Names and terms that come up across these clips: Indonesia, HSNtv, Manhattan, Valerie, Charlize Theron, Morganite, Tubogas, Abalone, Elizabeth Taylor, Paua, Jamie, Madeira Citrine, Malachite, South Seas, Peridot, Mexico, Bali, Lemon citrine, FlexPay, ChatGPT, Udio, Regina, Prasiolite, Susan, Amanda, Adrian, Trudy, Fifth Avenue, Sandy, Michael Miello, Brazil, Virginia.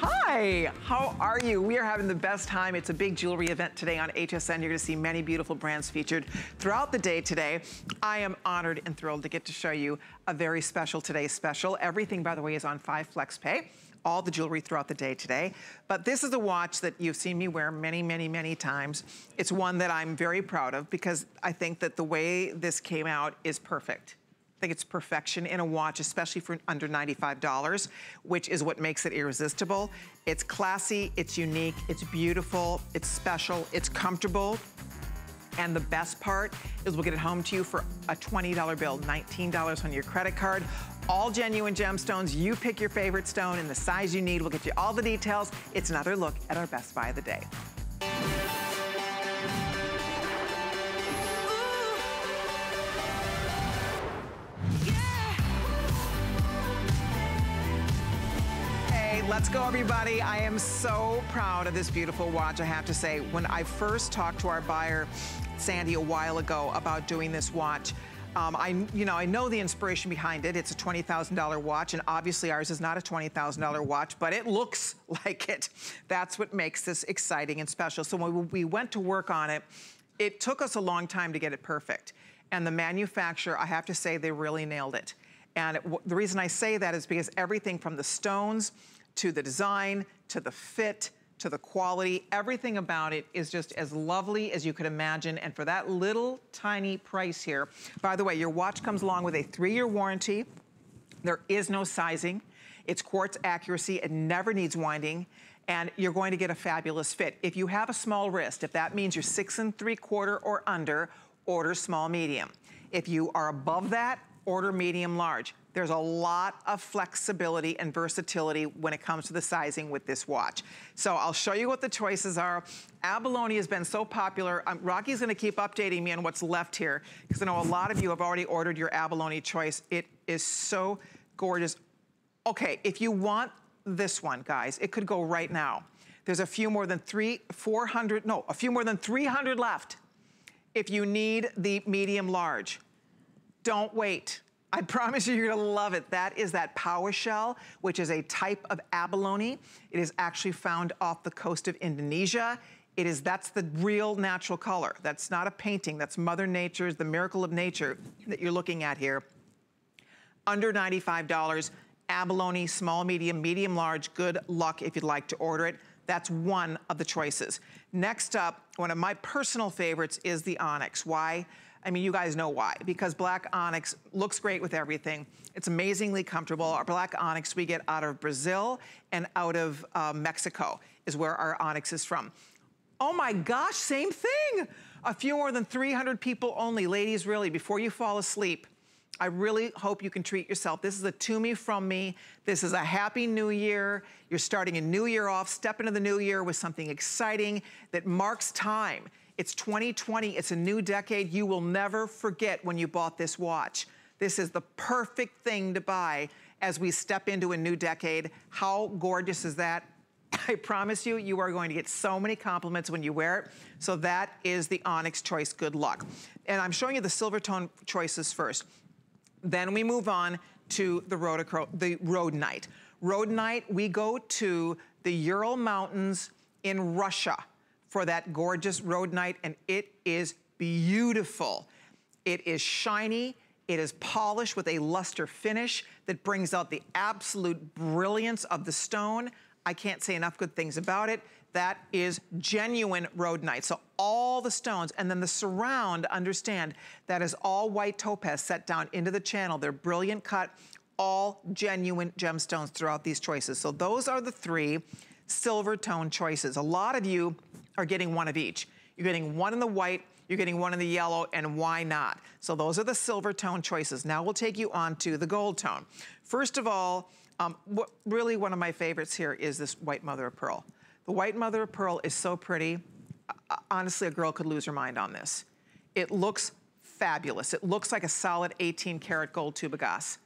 Hi, how are you? We are having the best time. It's a big jewelry event today on HSN. You're gonna see many beautiful brands featured throughout the day today. I am honored and thrilled to get to show you a very special today's special. Everything, by the way, is on 5 FlexPay. All the jewelry throughout the day today. But this is a watch that you've seen me wear many, many, many times. It's one that I'm very proud of because I think that the way this came out is perfect. I think it's perfection in a watch, especially for under $95, which is what makes it irresistible. It's classy, it's unique, it's beautiful, it's special, it's comfortable. And the best part is we'll get it home to you for a $20 bill, $19 on your credit card. All genuine gemstones. You pick your favorite stone in the size you need. We'll get you all the details. It's another look at our Best Buy of the Day. Let's go, everybody. I am so proud of this beautiful watch, I have to say. When I first talked to our buyer, Sandy, a while ago about doing this watch, I know the inspiration behind it. It's a $20,000 watch, and obviously ours is not a $20,000 watch, but it looks like it. That's what makes this exciting and special. So when we went to work on it, it took us a long time to get it perfect. And the manufacturer, I have to say, they really nailed it. And the reason I say that is because everything from the stones, to the design, to the fit, to the quality. Everything about it is just as lovely as you could imagine. And for that little tiny price here, by the way, your watch comes along with a 3-year warranty. There is no sizing. It's quartz accuracy. It never needs winding. And you're going to get a fabulous fit. If you have a small wrist, if that means you're 6 3/4 or under, order small medium. If you are above that, order medium large. There's a lot of flexibility and versatility when it comes to the sizing with this watch. So I'll show you what the choices are. Abalone has been so popular. Rocky's gonna keep updating me on what's left here because I know a lot of you have already ordered your abalone choice. It is so gorgeous. Okay, if you want this one, guys, it could go right now. There's a few more than 300 left if you need the medium large. Don't wait. I promise you, you're gonna love it. That is that Paua shell, which is a type of abalone. It is actually found off the coast of Indonesia. That's the real natural color. That's not a painting, that's Mother Nature's, the miracle of nature that you're looking at here. Under $95, abalone, small, medium, medium, large. Good luck if you'd like to order it. That's one of the choices. Next up, one of my personal favorites is the Onyx. Why? I mean, you guys know why, because black onyx looks great with everything. It's amazingly comfortable. Our black onyx we get out of Brazil and out of Mexico is where our onyx is from. Oh my gosh, same thing. A few more than 300 people only. Ladies, really, before you fall asleep, I really hope you can treat yourself. This is a to me from me. This is a happy new year. You're starting a new year off. Step into the new year with something exciting that marks time. It's 2020, it's a new decade. You will never forget when you bought this watch. This is the perfect thing to buy as we step into a new decade. How gorgeous is that? I promise you, you are going to get so many compliments when you wear it. So that is the Onyx choice, good luck. And I'm showing you the silver tone choices first. Then we move on to the Rhodonite. Rhodonite, we go to the Ural Mountains in Russia for that gorgeous rhodonite, and it is beautiful. It is shiny, it is polished with a luster finish that brings out the absolute brilliance of the stone. I can't say enough good things about it. That is genuine rhodonite. So all the stones, and then the surround, understand, that is all white topaz set down into the channel. They're brilliant cut, all genuine gemstones throughout these choices. So those are the three silver tone choices. A lot of you are getting one of each. You're getting one in the white, you're getting one in the yellow, and why not? So those are the silver tone choices. Now we'll take you on to the gold tone. First of all, really one of my favorites here is this white mother of pearl. The white mother of pearl is so pretty. Honestly, a girl could lose her mind on this. It looks fabulous. It looks like a solid 18-karat gold Tubogas.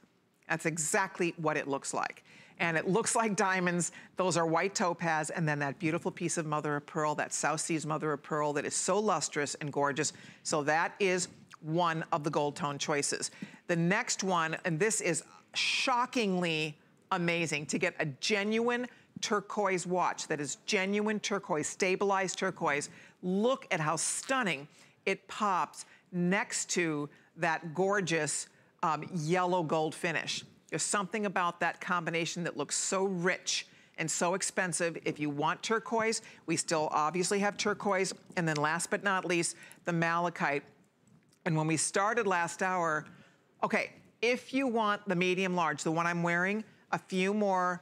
That's exactly what it looks like. And it looks like diamonds. Those are white topaz, and then that beautiful piece of mother of pearl, that South Seas mother of pearl that is so lustrous and gorgeous. So that is one of the gold tone choices. The next one, and this is shockingly amazing to get a genuine turquoise watch that is genuine turquoise, stabilized turquoise. Look at how stunning it pops next to that gorgeous yellow gold finish. There's something about that combination that looks so rich and so expensive. If you want turquoise, we still obviously have turquoise. And then last but not least, the malachite. And when we started last hour, okay, if you want the medium large, the one I'm wearing, a few more,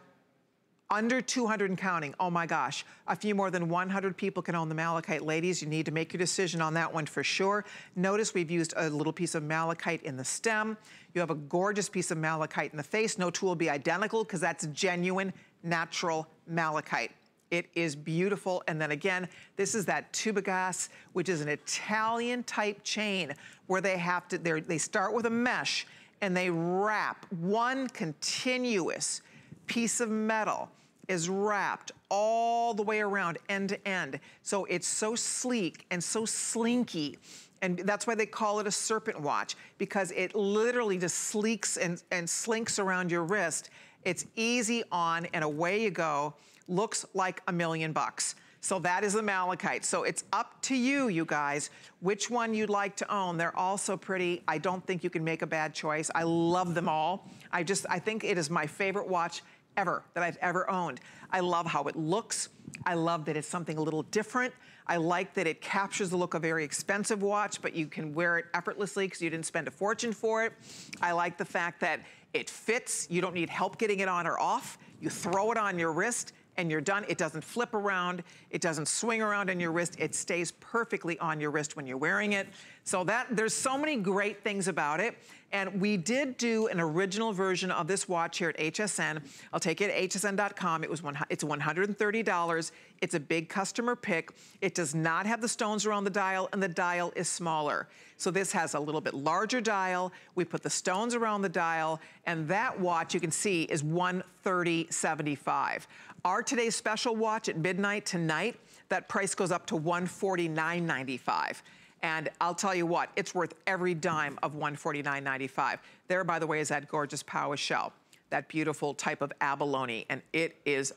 under 200 and counting, oh my gosh, a few more than 100 people can own the malachite. Ladies, you need to make your decision on that one for sure. Notice we've used a little piece of malachite in the stem. You have a gorgeous piece of malachite in the face. No two will be identical because that's genuine, natural malachite. It is beautiful. And then again, this is that Tubogas, which is an Italian type chain where they have to, they start with a mesh and they wrap one continuous piece of metal is wrapped all the way around, end to end. So it's so sleek and so slinky. And that's why they call it a serpent watch, because it literally just sleeks and slinks around your wrist. It's easy on and away you go. Looks like $1,000,000. So that is the malachite. So it's up to you, you guys, which one you'd like to own. They're all so pretty. I don't think you can make a bad choice. I love them all. I think it is my favorite watch ever that I've ever owned. I love how it looks. I love that it's something a little different. I like that it captures the look of a very expensive watch, but you can wear it effortlessly because you didn't spend a fortune for it. I like the fact that it fits. You don't need help getting it on or off. You throw it on your wrist and you're done. It doesn't flip around. It doesn't swing around on your wrist. It stays perfectly on your wrist when you're wearing it. So that there's so many great things about it. And we did do an original version of this watch here at HSN. I'll take it at hsn.com. It's $130. It's a big customer pick. It does not have the stones around the dial, and the dial is smaller. So this has a little bit larger dial. We put the stones around the dial, and that watch you can see is $130.75. Our today's special watch at midnight tonight, that price goes up to $149.95. And I'll tell you what, it's worth every dime of $149.95. There, by the way, is that gorgeous Paua shell, that beautiful type of abalone, and it is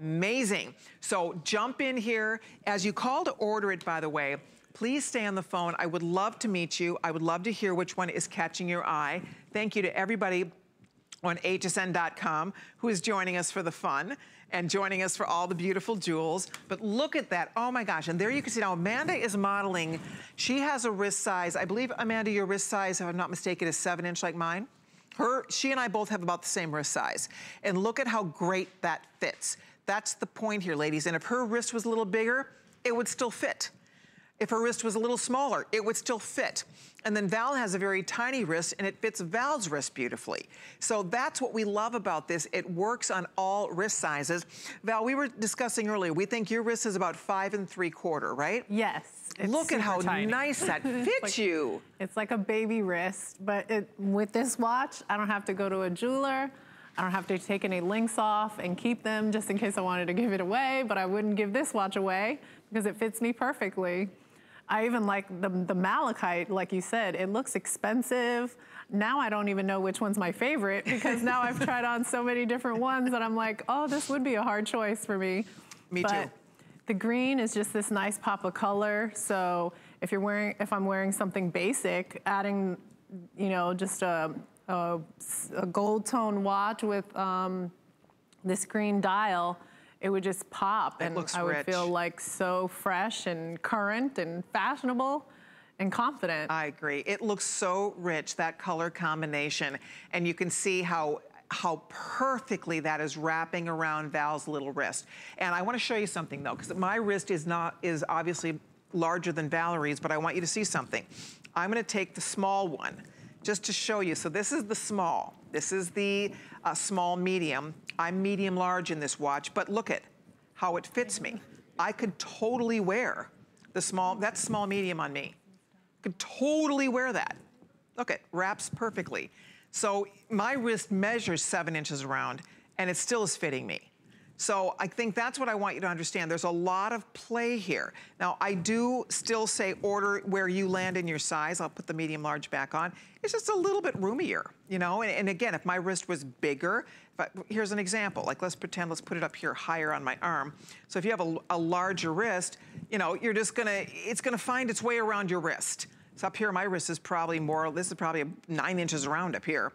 amazing. So jump in here. As you call to order it, by the way, please stay on the phone. I would love to meet you. I would love to hear which one is catching your eye. Thank you to everybody on hsn.com who is joining us for the fun and joining us for all the beautiful jewels. But look at that, oh my gosh. And there you can see now Amanda is modeling. She has a wrist size. I believe, Amanda, your wrist size, if I'm not mistaken, is 7-inch like mine. She and I both have about the same wrist size. And look at how great that fits. That's the point here, ladies. And if her wrist was a little bigger, it would still fit. If her wrist was a little smaller, it would still fit. And then Val has a very tiny wrist and it fits Val's wrist beautifully. So that's what we love about this. It works on all wrist sizes. Val, we were discussing earlier, we think your wrist is about 5 3/4, right? Yes. Look at how tiny. Nice that fits like, you. It's like a baby wrist, but with this watch, I don't have to go to a jeweler. I don't have to take any links off and keep them just in case I wanted to give it away, but I wouldn't give this watch away because it fits me perfectly. I even like the malachite, like you said, it looks expensive. Now I don't even know which one's my favorite because now I've tried on so many different ones that I'm like, oh, this would be a hard choice for me. Me too. The green is just this nice pop of color. So if I'm wearing something basic, adding, you know, just a gold tone watch with this green dial, it would just pop and I would feel like so fresh and current and fashionable and confident. I agree. It looks so rich, that color combination. And you can see how perfectly that is wrapping around Val's little wrist. And I want to show you something though, because my wrist is obviously larger than Valerie's, but I want you to see something. I'm going to take the small one just to show you. So this is the small. This is the small medium. I'm medium large in this watch, but look at how it fits me. I could totally wear the small, that's small medium on me. Could totally wear that. Look, it wraps perfectly. So my wrist measures 7 inches around and it still is fitting me. So I think that's what I want you to understand. There's a lot of play here. Now, I do still say order where you land in your size. I'll put the medium large back on. It's just a little bit roomier, you know? And again, if my wrist was bigger, if But here's an example, like let's pretend, let's put it up here higher on my arm. So if you have a larger wrist, you know, you're just gonna, it's gonna find its way around your wrist. So up here, my wrist is probably more, this is probably 9 inches around up here.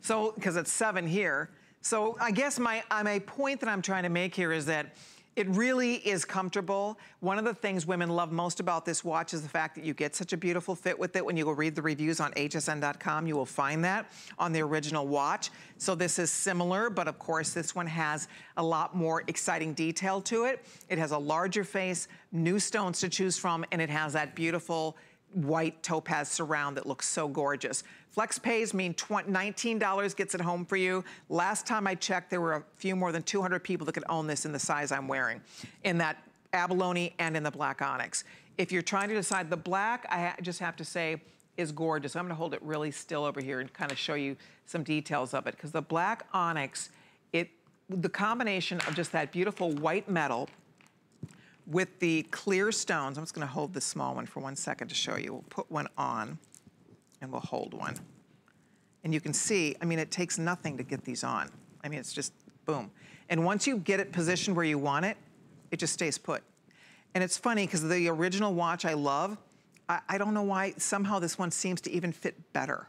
So, because it's 7 here. So I guess my point that I'm trying to make here is that it really is comfortable. One of the things women love most about this watch is the fact that you get such a beautiful fit with it. When you go read the reviews on hsn.com, you will find that on the original watch. So this is similar, but of course this one has a lot more exciting detail to it. It has a larger face, new stones to choose from, and it has that beautiful white topaz surround that looks so gorgeous. Flex pays mean $19 gets it home for you. Last time I checked, there were a few more than 200 people that could own this in the size I'm wearing, in that abalone and in the black onyx. If you're trying to decide, the black, I just have to say, is gorgeous. I'm gonna hold it really still over here and kind of show you some details of it, because the black onyx, the combination of just that beautiful white metal with the clear stones. I'm just gonna hold this small one for 1 second to show you. We'll put one on and we'll hold one. And you can see, I mean, it takes nothing to get these on. I mean, it's just boom. And once you get it positioned where you want it, it just stays put. And it's funny, because the original watch I love, I don't know why somehow this one seems to even fit better.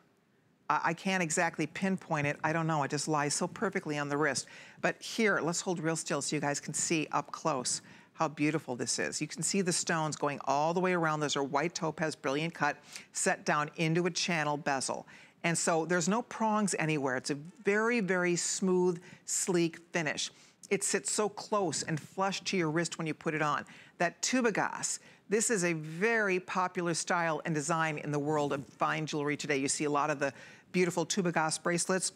I can't exactly pinpoint it. I don't know, it just lies so perfectly on the wrist. But here, let's hold real still so you guys can see up close how beautiful this is. You can see the stones going all the way around. Those are white topaz, brilliant cut, set down into a channel bezel. And so there's no prongs anywhere. It's a very, very smooth, sleek finish. It sits so close and flush to your wrist when you put it on. That Tubogas, this is a very popular style and design in the world of fine jewelry today. You see a lot of the beautiful Tubogas bracelets.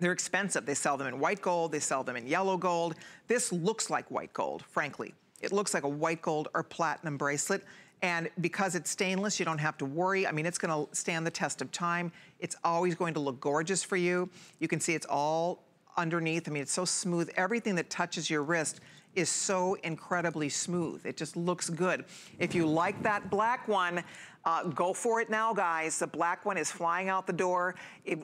They're expensive. They sell them in white gold. They sell them in yellow gold. This looks like white gold, frankly. It looks like a white gold or platinum bracelet. And because it's stainless, you don't have to worry. I mean, it's gonna stand the test of time. It's always going to look gorgeous for you. You can see it's all underneath. I mean, it's so smooth. Everything that touches your wrist is so incredibly smooth. It just looks good. If you like that black one, go for it now, guys. The black one is flying out the door.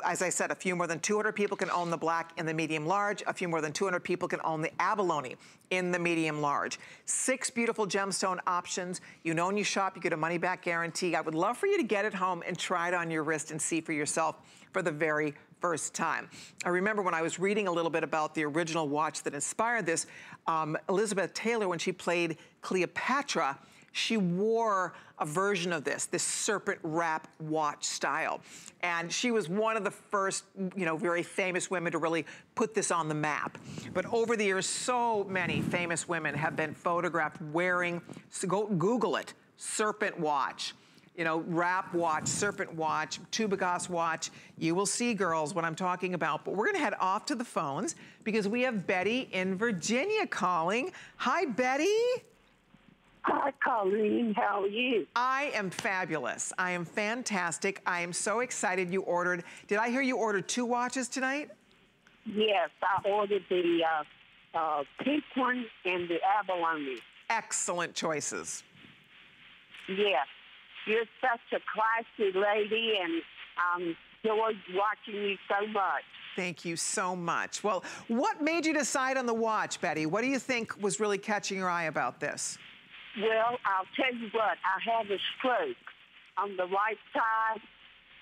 As I said, a few more than 200 people can own the black in the medium large. A few more than 200 people can own the abalone in the medium large. 6 beautiful gemstone options. You know, when you shop, you get a money back guarantee. I would love for you to get it home and try it on your wrist and see for yourself for the very first time. I remember when I was reading a little bit about the original watch that inspired this, Elizabeth Taylor, when she played Cleopatra, she wore a version of this serpent wrap watch style. And she was one of the first, you know, very famous women to really put this on the map. But over the years, so many famous women have been photographed wearing, so go Google it, serpent watch. You know, wrap watch, serpent watch, Tubogas watch. You will see, girls, what I'm talking about. But we're gonna head off to the phones because we have Betty in Virginia calling. Hi, Betty. Hi, Colleen, how are you? I am fabulous. I am fantastic. I am so excited you ordered. Did I hear you ordered 2 watches tonight? Yes, I ordered the pink one and the abalone. Excellent choices. Yes. You're such a classy lady, and I'm enjoyed watching you so much. Thank you so much. Well, what made you decide on the watch, Betty? What do you think was really catching your eye about this? Well, I'll tell you what. I have a stroke on the right side,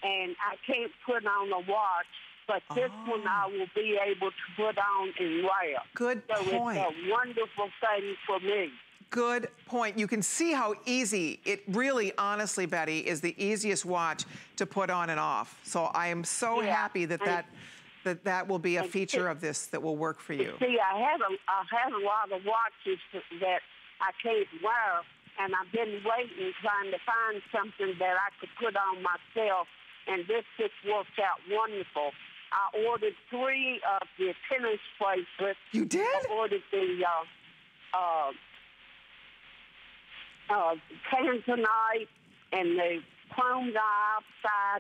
and I can't put on a watch, but this one I will be able to put on and wear. Good point. So it's a wonderful thing for me. Good point. You can see how easy it really, honestly, Betty, is the easiest watch to put on and off. So I am so happy that will be a feature of this that will work for you. See, I have a lot of watches that I can't wear, and I've been waiting, trying to find something that I could put on myself, and this just worked out wonderful. I ordered 3 of the tennis bracelets. You did? I ordered the tanzanite and the chrome diopside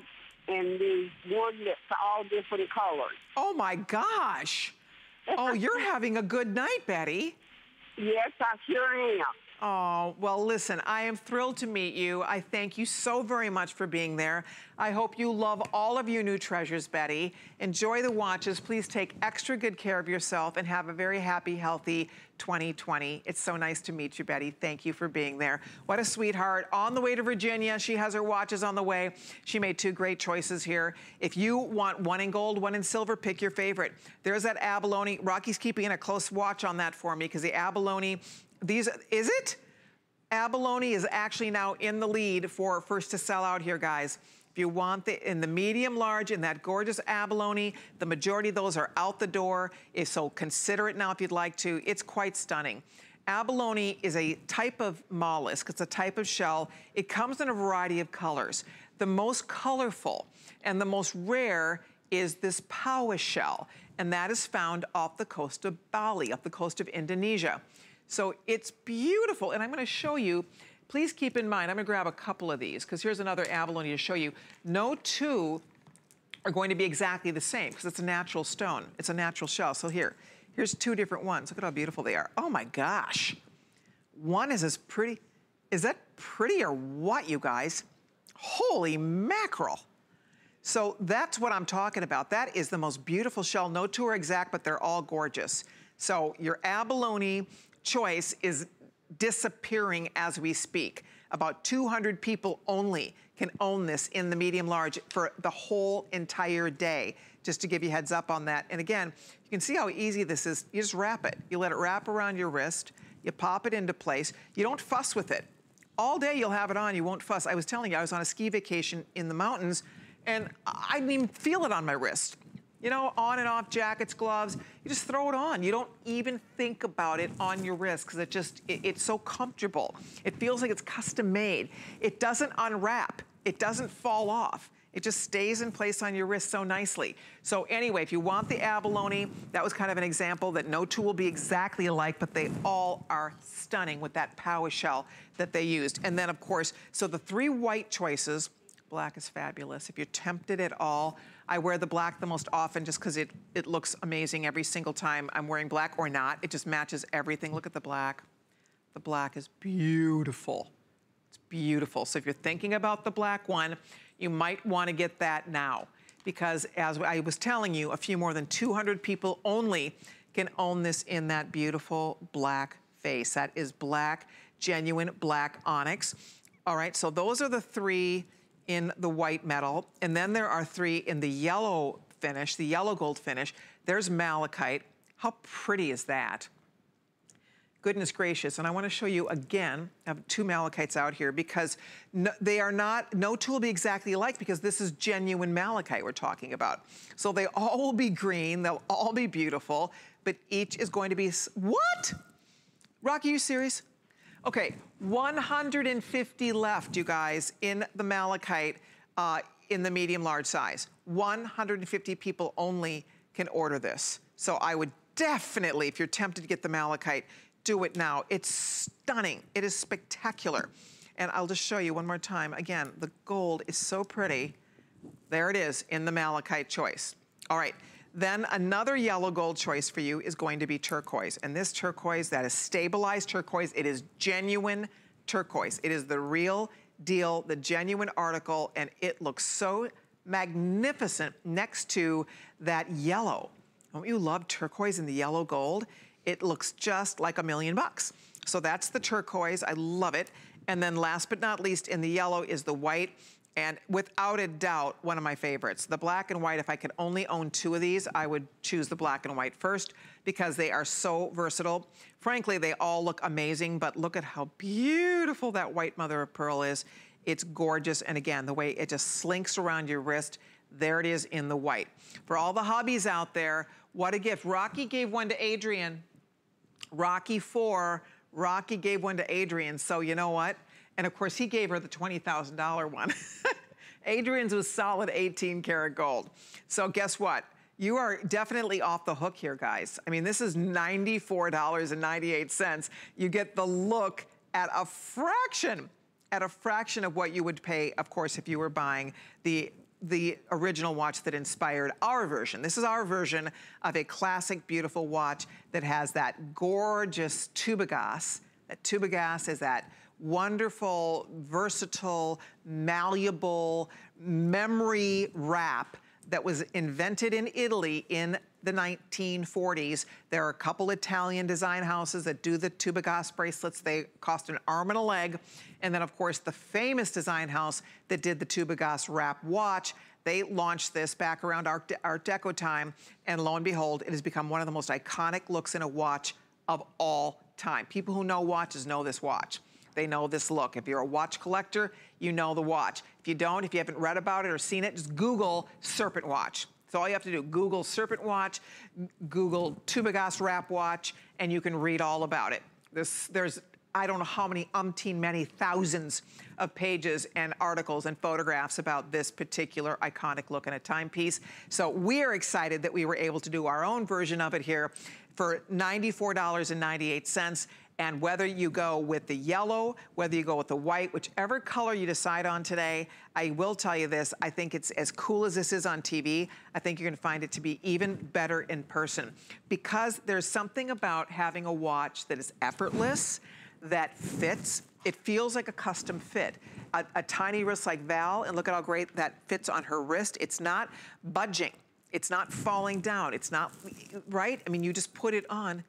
and the one that's all different colors. Oh my gosh. Oh, you're having a good night, Betty. Yes, I sure am. Oh, well, listen, I am thrilled to meet you. I thank you so very much for being there. I hope you love all of your new treasures, Betty. Enjoy the watches. Please take extra good care of yourself and have a very happy, healthy 2020. It's so nice to meet you, Betty. Thank you for being there. What a sweetheart. On the way to Virginia, she has her watches on the way. She made two great choices here. If you want one in gold, one in silver, pick your favorite. There's that abalone. Rocky's keeping in a close watch on that for me because the abalone... Abalone is actually now in the lead for first to sell out here, guys. If you want in the medium large, in that gorgeous abalone, the majority of those are out the door. So consider it now if you'd like to. It's quite stunning. Abalone is a type of mollusk. It's a type of shell. It comes in a variety of colors. The most colorful and the most rare is this Paua shell. And that is found off the coast of Bali, off the coast of Indonesia. So it's beautiful, and I'm gonna show you, please keep in mind, I'm gonna grab a couple of these, because here's another abalone to show you. No two are going to be exactly the same, because it's a natural stone, it's a natural shell. So here's two different ones. Look at how beautiful they are. Oh my gosh. One is as pretty, is that pretty or what, you guys? Holy mackerel. So that's what I'm talking about. That is the most beautiful shell. No two are exact, but they're all gorgeous. So your abalone choice is disappearing as we speak. About 200 people only can own this in the medium large for the whole entire day, just to give you heads up on that. And again, you can see how easy this is. You just wrap it. You let it wrap around your wrist. You pop it into place. You don't fuss with it. All day you'll have it on. You won't fuss. I was telling you, I was on a ski vacation in the mountains, and I didn't even feel it on my wrist. You know, on and off, jackets, gloves, you just throw it on. You don't even think about it on your wrist because it's so comfortable. It feels like it's custom made. It doesn't unwrap. It doesn't fall off. It just stays in place on your wrist so nicely. So anyway, if you want the abalone, that was kind of an example that no two will be exactly alike, but they all are stunning with that Paua shell that they used. And then of course, so the three white choices, black is fabulous. If you're tempted at all, I wear the black the most often just because it looks amazing every single time I'm wearing black or not. It just matches everything. Look at the black. The black is beautiful. It's beautiful. So if you're thinking about the black one, you might want to get that now because as I was telling you, a few more than 200 people only can own this in that beautiful black face. That is black, genuine black onyx. All right, so those are the three in the white metal. And then there are three in the yellow finish, the yellow gold finish. There's malachite. How pretty is that? Goodness gracious. And I want to show you again, I have two malachites out here because no two will be exactly alike because this is genuine malachite we're talking about. So they all will be green. They'll all be beautiful, but each is going to be, what? Rocky, are you serious? Okay, 150 left, you guys, in the malachite in the medium large size. 150 people only can order this. So I would definitely, if you're tempted to get the malachite, do it now. It's stunning. It is spectacular. And I'll just show you one more time. Again, the gold is so pretty. There it is in the malachite choice. All right. Then another yellow gold choice for you is going to be turquoise. And this turquoise, that is stabilized turquoise. It is genuine turquoise. It is the real deal, the genuine article, and it looks so magnificent next to that yellow. Don't you love turquoise in the yellow gold? It looks just like $1,000,000. So that's the turquoise. I love it. And then last but not least in the yellow is the white. And without a doubt, one of my favorites. The black and white, if I could only own two of these, I would choose the black and white first because they are so versatile. Frankly, they all look amazing, but look at how beautiful that white mother of pearl is. It's gorgeous. And again, the way it just slinks around your wrist, there it is in the white. For all the hobbies out there, what a gift. Rocky gave one to Adrian. Rocky gave one to Adrian. So you know what? And of course, he gave her the $20,000 one. Adrian's was solid 18 karat gold. So guess what? You are definitely off the hook here, guys. I mean, this is $94.98. You get the look at a fraction of what you would pay, of course, if you were buying the original watch that inspired our version. This is our version of a classic, beautiful watch that has that gorgeous Tubogas. Tubogas is that wonderful, versatile, malleable memory wrap that was invented in Italy in the 1940s. There are a couple Italian design houses that do the Tubogas bracelets. They cost an arm and a leg. And then, of course, the famous design house that did the Tubogas wrap watch, they launched this back around Art Deco time, and lo and behold, it has become one of the most iconic looks in a watch of all time. People who know watches know this watch. They know this look. If you're a watch collector, you know the watch. If you don't, if you haven't read about it or seen it, just Google serpent watch. So all you have to do, Google serpent watch, Google Tubogas wrap watch, and you can read all about it. There's I don't know how many umpteen many thousands of pages and articles and photographs about this particular iconic look in a timepiece. So we are excited that we were able to do our own version of it here for $94.98. And whether you go with the yellow, whether you go with the white, whichever color you decide on today, I will tell you this, I think it's as cool as this is on TV, I think you're gonna find it to be even better in person. Because there's something about having a watch that is effortless, that fits. It feels like a custom fit. A tiny wrist like Val, and look at how great that fits on her wrist. It's not budging. It's not falling down. It's not, right? I mean, you just put it on.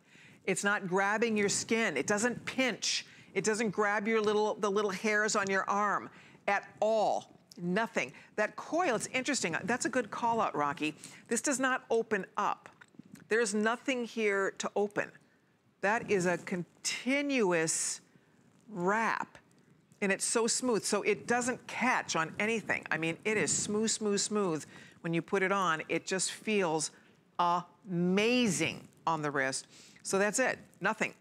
It's not grabbing your skin. It doesn't pinch. It doesn't grab your the little hairs on your arm at all. Nothing. That coil, it's interesting. That's a good call out, Rocky. This does not open up. There's nothing here to open. That is a continuous wrap, and it's so smooth. So it doesn't catch on anything. I mean, it is smooth, smooth, smooth. When you put it on, it just feels amazing on the wrist. So that's it, nothing.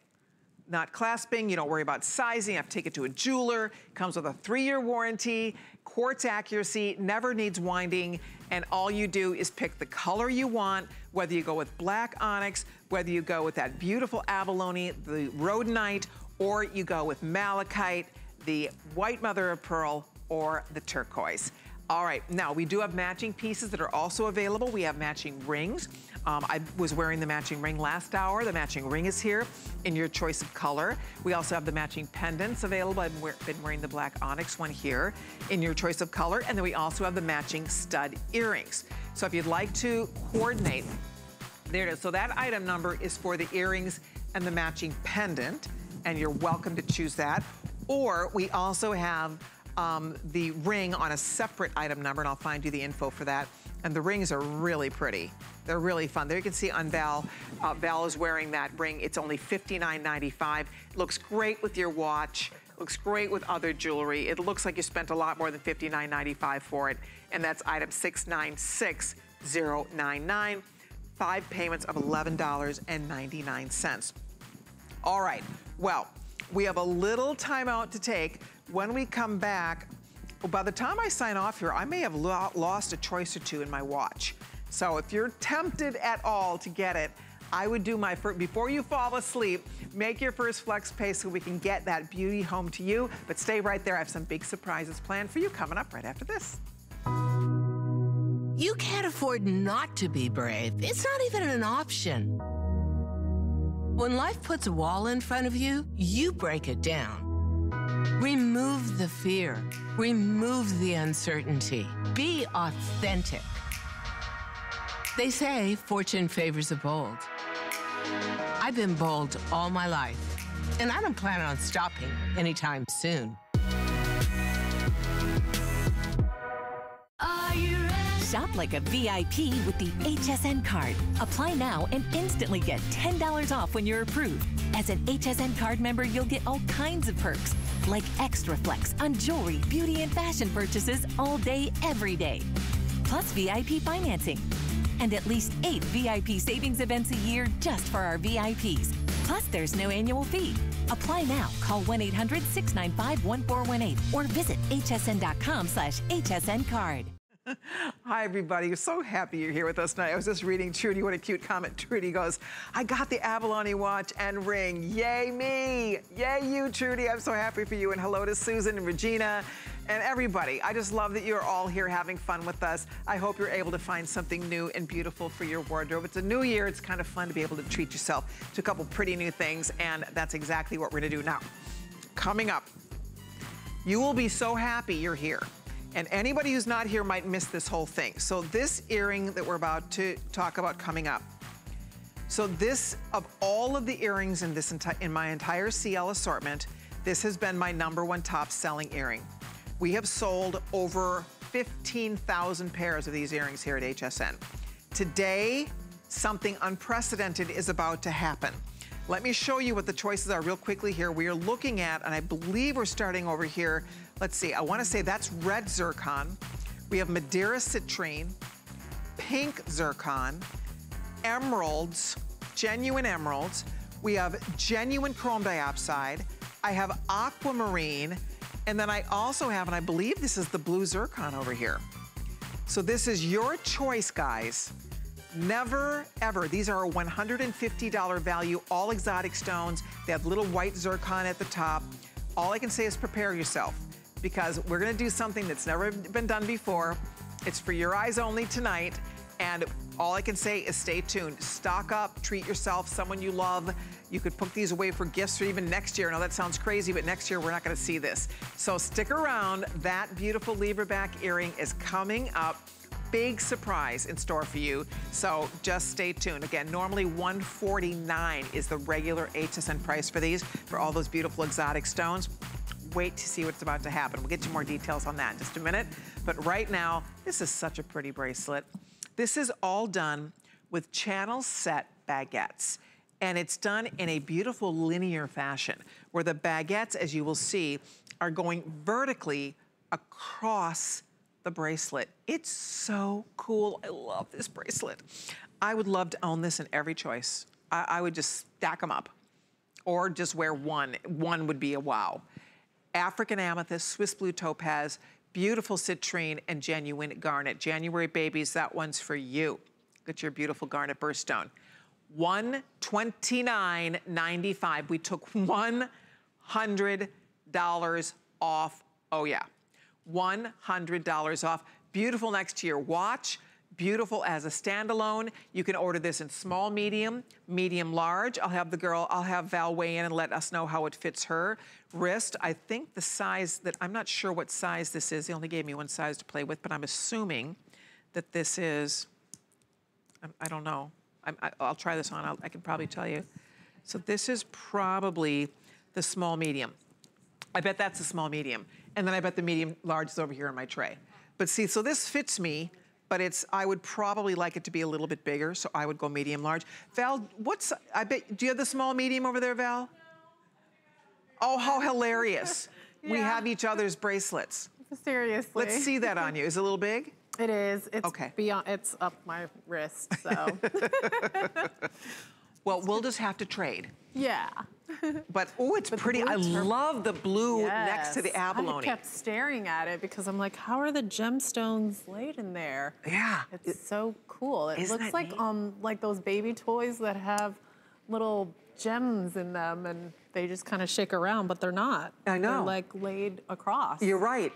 Not clasping, you don't worry about sizing. I have to take it to a jeweler. Comes with a 3-year warranty, quartz accuracy, never needs winding, and all you do is pick the color you want, whether you go with black onyx, whether you go with that beautiful abalone, the rhodonite, or you go with malachite, the white mother of pearl, or the turquoise. All right, now we do have matching pieces that are also available. We have matching rings. I was wearing the matching ring last hour. The matching ring is here in your choice of color. We also have the matching pendants available. I've been wearing the black onyx one here in your choice of color. And then we also have the matching stud earrings. So if you'd like to coordinate, there it is. So that item number is for the earrings and the matching pendant, and you're welcome to choose that. Or we also have the ring on a separate item number, and I'll find you the info for that. And the rings are really pretty. They're really fun. There you can see on Val, Val is wearing that ring. It's only $59.95. Looks great with your watch. Looks great with other jewelry. It looks like you spent a lot more than $59.95 for it. And that's item 696099. 5 payments of $11.99. All right, well, we have a little time out to take. When we come back, by the time I sign off here, I may have lost a choice or two in my watch. So if you're tempted at all to get it, I would do my first, before you fall asleep, make your first flex pay so we can get that beauty home to you. But stay right there. I have some big surprises planned for you coming up right after this. You can't afford not to be brave. It's not even an option. When life puts a wall in front of you, you break it down. Remove the fear. Remove the uncertainty. Be authentic. They say fortune favors the bold. I've been bold all my life, and I don't plan on stopping anytime soon. Shop like a VIP with the HSN card. Apply now and instantly get $10 off when you're approved. As an HSN card member, you'll get all kinds of perks, like extra flex on jewelry, beauty, and fashion purchases all day, every day. Plus VIP financing and at least 8 VIP savings events a year just for our VIPs. Plus, there's no annual fee. Apply now. Call 1-800-695-1418 or visit hsn.com/hsncard. Hi, everybody. We're so happy you're here with us tonight. I was just reading Trudy. What a cute comment. Trudy goes, I got the abalone watch and ring. Yay me. Yay you, Trudy. I'm so happy for you. And hello to Susan and Regina and everybody. I just love that you're all here having fun with us. I hope you're able to find something new and beautiful for your wardrobe. It's a new year. It's kind of fun to be able to treat yourself to a couple pretty new things, and that's exactly what we're going to do now. Coming up, you will be so happy you're here. And anybody who's not here might miss this whole thing. So this earring that we're about to talk about coming up. So this, of all of the earrings in this in my entire CL assortment, this has been my #1 top selling earring. We have sold over 15,000 pairs of these earrings here at HSN. Today, something unprecedented is about to happen. Let me show you what the choices are real quickly here. We are looking at, and I believe we're starting over here. Let's see, I wanna say that's red zircon. We have Madeira citrine, pink zircon, emeralds, genuine emeralds. We have genuine chrome diopside. I have aquamarine. And then I also have, and I believe this is the blue zircon over here. So this is your choice, guys. Never, ever. These are a $150 value, all exotic stones. They have little white zircon at the top. All I can say is prepare yourself, because we're gonna do something that's never been done before. It's for your eyes only tonight, and all I can say is stay tuned. Stock up, treat yourself, someone you love. You could put these away for gifts or even next year. Now that sounds crazy, but next year we're not gonna see this. So stick around. That beautiful lever back earring is coming up. Big surprise in store for you, so just stay tuned. Again, normally $149 is the regular HSN price for these, for all those beautiful exotic stones. Wait to see what's about to happen. We'll get you more details on that in just a minute. But right now, this is such a pretty bracelet. This is all done with channel set baguettes. And it's done in a beautiful linear fashion, where the baguettes, as you will see, are going vertically across the bracelet. It's so cool. I love this bracelet. I would love to own this in every choice. I would just stack them up or just wear one. One would be a wow. African amethyst, Swiss blue topaz, beautiful citrine, and genuine garnet. January babies, that one's for you. Get your beautiful garnet birthstone. $129.95. We took $100 off. Oh yeah. $100 off. Beautiful next to your watch. Beautiful as a standalone. You can order this in small, medium, medium, large. I'll have Val weigh in and let us know how it fits her wrist. I think the size that, I'm not sure what size this is. He only gave me one size to play with, but I'm assuming that this is, I don't know. I'll try this on. I can probably tell you. So this is probably the small, medium. I bet that's the small, medium. And then I bet the medium large is over here on my tray. But see, so this fits me, but it's, I would probably like it to be a little bit bigger, so I would go medium large. Val, what's, I bet, do you have the small medium over there, Val? No. Oh, how hilarious. Yeah. We have each other's bracelets. Seriously. Let's see that on you. Is it a little big? It is. It's okay. Beyond, it's up my wrist, so. Well, we'll just have to trade. Yeah. But, oh, it's pretty. I love the blue next to the abalone. I kept staring at it because I'm like, how are the gemstones laid in there? Yeah. It's so cool. It looks like those baby toys that have little gems in them and they just kind of shake around, but they're not. I know. They're like laid across. You're right.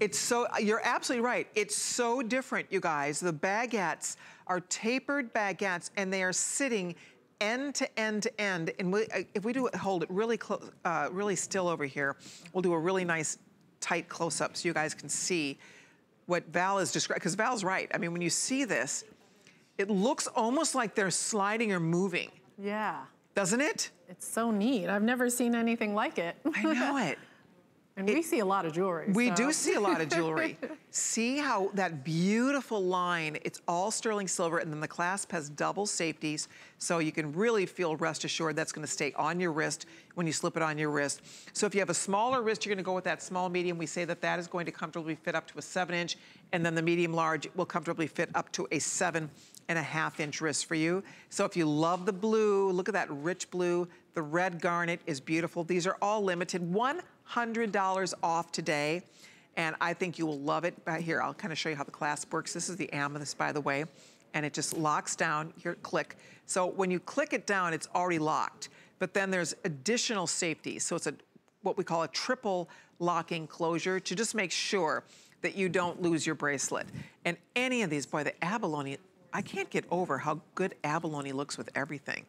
It's so, you're absolutely right. It's so different, you guys. The baguettes are tapered baguettes and they are sitting end to end to end, and if we do hold it really close, really still over here, we'll do a really nice tight close-up so you guys can see what Val is describing, because Val's right. I mean, when you see this, it looks almost like they're sliding or moving. Yeah. Doesn't it? It's so neat. I've never seen anything like it. I know it. And we see a lot of jewelry. We do see a lot of jewelry. See how that beautiful line, it's all sterling silver, and then the clasp has double safeties, so you can really feel rest assured that's gonna stay on your wrist when you slip it on your wrist. So if you have a smaller wrist, you're gonna go with that small medium. We say that that is going to comfortably fit up to a 7-inch, and then the medium large will comfortably fit up to a 7.5-inch wrist for you. So if you love the blue, look at that rich blue. The red garnet is beautiful. These are all limited. $100 off today, and I think you will love it. But here, I'll kind of show you how the clasp works. This is the amethyst, by the way, and it just locks down. Here, click. So when you click it down, it's already locked, but then there's additional safety. So it's a what we call a triple locking closure to just make sure that you don't lose your bracelet. And any of these, boy, the abalone, I can't get over how good abalone looks with everything.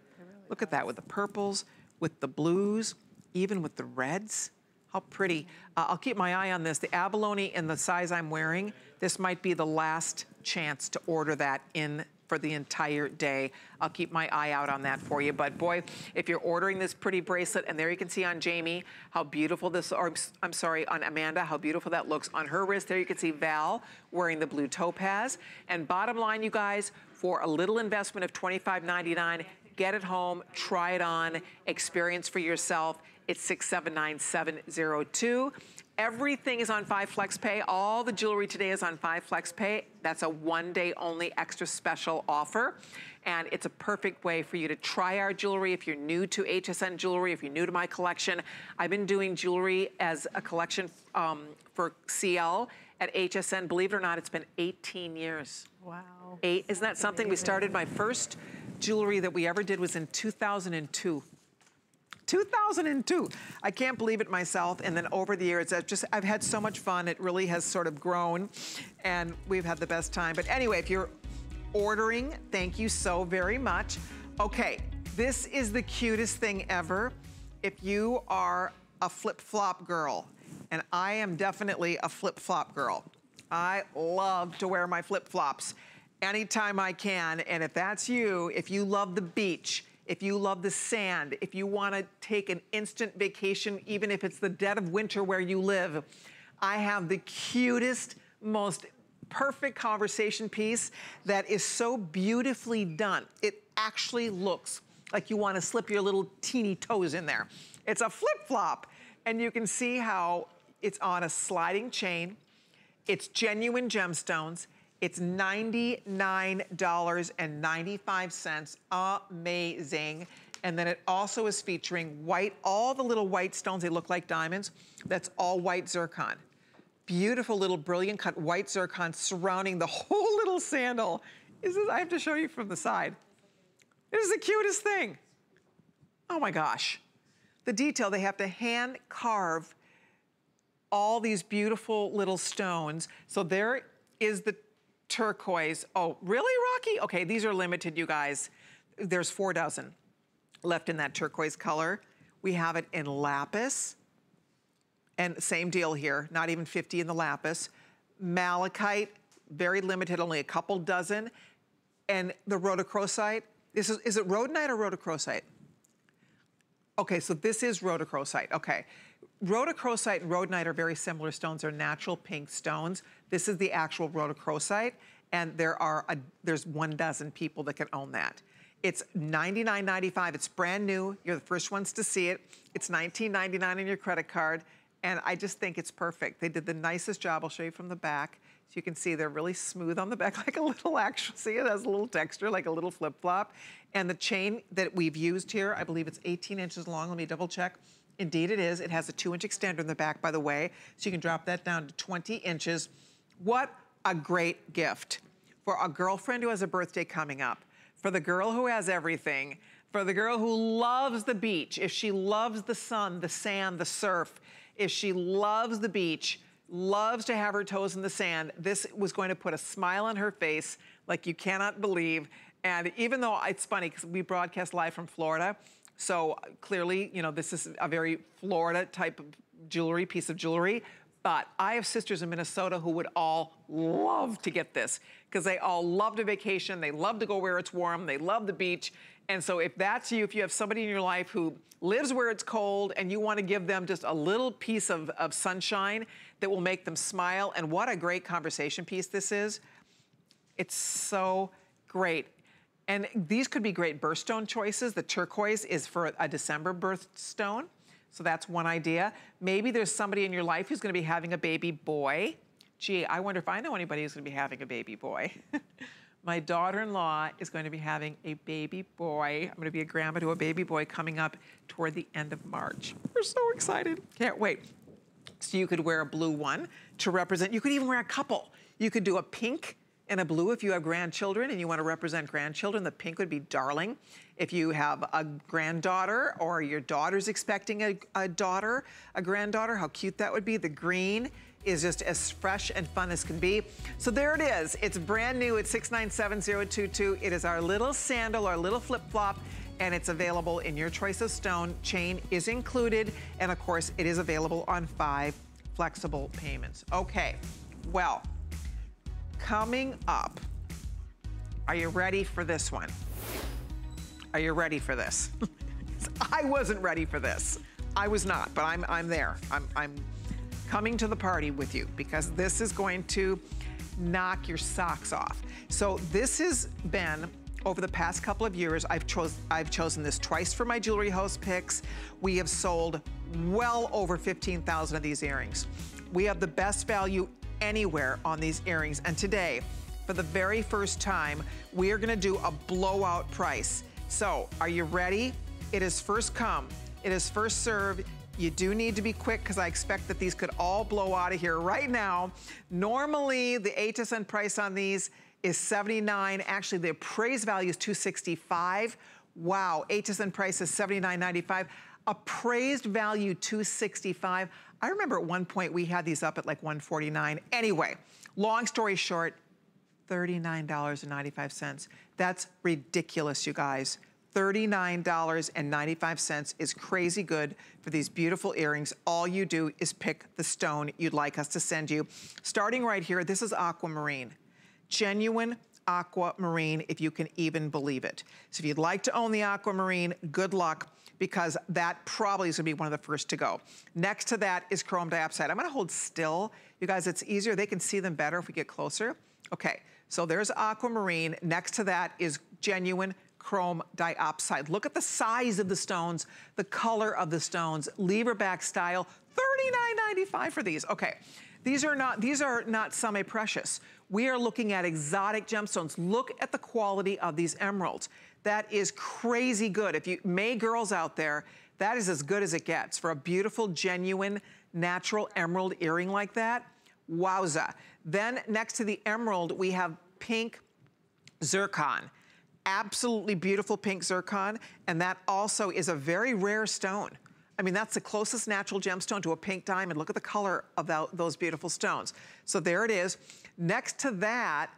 Look at that, with the purples, with the blues, even with the reds. How pretty. I'll keep my eye on this. The abalone in the size I'm wearing, this might be the last chance to order that in for the entire day. I'll keep my eye out on that for you. But boy, if you're ordering this pretty bracelet, and there you can see on Jamie how beautiful this, or I'm sorry, on Amanda, how beautiful that looks. On her wrist there, you can see Val wearing the blue topaz. And bottom line, you guys, for a little investment of $25.99, get it home, try it on, experience for yourself. It's 679-702. Everything is on 5 FlexPay. All the jewelry today is on 5 FlexPay. That's a one-day only extra special offer. And it's a perfect way for you to try our jewelry if you're new to HSN jewelry, if you're new to my collection. I've been doing jewelry as a collection for CL at HSN. Believe it or not, it's been 18 years. Wow. Eight, isn't that something? We started, my first jewelry that we ever did was in 2002. 2002. I can't believe it myself. And then over the years, I've had so much fun. It really has sort of grown, and we've had the best time. But anyway, if you're ordering, thank you so very much. Okay, this is the cutest thing ever. If you are a flip-flop girl, and I am definitely a flip-flop girl. I love to wear my flip-flops anytime I can. And if that's you, if you love the beach, if you love the sand, if you want to take an instant vacation, even if it's the dead of winter where you live, I have the cutest, most perfect conversation piece that is so beautifully done. It actually looks like you want to slip your little teeny toes in there. It's a flip-flop, and you can see how it's on a sliding chain. It's genuine gemstones. It's $99.95, amazing. And then it also is featuring white, all the little white stones, they look like diamonds. That's all white zircon. Beautiful little brilliant cut white zircon surrounding the whole little sandal. This is, I have to show you from the side. This is the cutest thing. Oh my gosh. The detail, they have to hand carve all these beautiful little stones. So there is the turquoise. Oh, really, Rocky? Okay, these are limited, you guys. There's 4 dozen left in that turquoise color. We have it in lapis. And same deal here, not even 50 in the lapis. Malachite, very limited, only a couple dozen. And the rhodochrosite. This is it rhodonite or rhodochrosite? Okay, so this is rhodochrosite, okay. Rhodochrosite and rhodonite are very similar stones. They're natural pink stones. This is the actual rhodochrosite, and there's 1 dozen people that can own that. It's $99.95. It's brand new. You're the first ones to see it. It's $19.99 on your credit card, and I just think it's perfect. They did the nicest job. I'll show you from the back. So you can see they're really smooth on the back, like a little actual, see it has a little texture, like a little flip-flop. And the chain that we've used here, I believe it's 18 inches long. Let me double check. Indeed it is. It has a 2-inch extender in the back, by the way, so you can drop that down to 20 inches. What a great gift for a girlfriend who has a birthday coming up, for the girl who has everything, for the girl who loves the beach. If she loves the sun, the sand, the surf, if she loves the beach, loves to have her toes in the sand, this was going to put a smile on her face like you cannot believe. And even though it's funny because we broadcast live from Florida, so clearly, you know, this is a very Florida type of jewelry, piece of jewelry. But I have sisters in Minnesota who would all love to get this because they all loved a vacation. They love to go where it's warm. They love the beach. And so if that's you, if you have somebody in your life who lives where it's cold and you want to give them just a little piece of sunshine that will make them smile, and what a great conversation piece this is. It's so great. And these could be great birthstone choices. The turquoise is for a December birthstone. So that's one idea. Maybe there's somebody in your life who's gonna be having a baby boy. Gee, I wonder if I know anybody who's gonna be having a baby boy. My daughter-in-law is going to be having a baby boy. I'm gonna be a grandma to a baby boy coming up toward the end of March. We're so excited, can't wait. So you could wear a blue one to represent, you could even wear a couple. You could do a pink and a blue if you have grandchildren and you want to represent grandchildren. The pink would be darling. If you have a granddaughter or your daughter's expecting a granddaughter, how cute that would be. The green is just as fresh and fun as can be. So there it is. It's brand new at 697-022. It is our little sandal, our little flip-flop, and it's available in your choice of stone. Chain is included, and of course, it is available on 5 flexible payments. Okay, well, coming up, are you ready for this one? Are you ready for this? I wasn't ready for this. I was not, but I'm there. I'm coming to the party with you because this is going to knock your socks off. So this has been, over the past couple of years, I've chosen this twice for my jewelry host picks. We have sold well over 15,000 of these earrings. We have the best value anywhere on these earrings. And today, for the very first time, we are gonna do a blowout price. So, are you ready? It is first come, it is first serve. You do need to be quick because I expect that these could all blow out of here right now. Normally, the HSN price on these is $79. Actually, the appraised value is $265. Wow, HSN price is $79.95. Appraised value $265. I remember at one point we had these up at like $149. Anyway, long story short, $39.95. That's ridiculous, you guys. $39.95 is crazy good for these beautiful earrings. All you do is pick the stone you'd like us to send you. Starting right here, this is aquamarine. Genuine aquamarine, if you can even believe it. So if you'd like to own the aquamarine, good luck, because that probably is gonna be one of the first to go. Next to that is chrome diopside. I'm gonna hold still. You guys, it's easier. They can see them better if we get closer. Okay, so there's aquamarine. Next to that is genuine chrome diopside. Look at the size of the stones, the color of the stones, lever-back style, $39.95 for these. Okay, these are not semi-precious. We are looking at exotic gemstones. Look at the quality of these emeralds. That is crazy good. If you, May girls out there, that is as good as it gets for a beautiful, genuine, natural emerald earring like that. Wowza. Then next to the emerald, we have pink zircon. Absolutely beautiful pink zircon. And that also is a very rare stone. I mean, that's the closest natural gemstone to a pink diamond. Look at the color of those beautiful stones. So there it is. Next to that,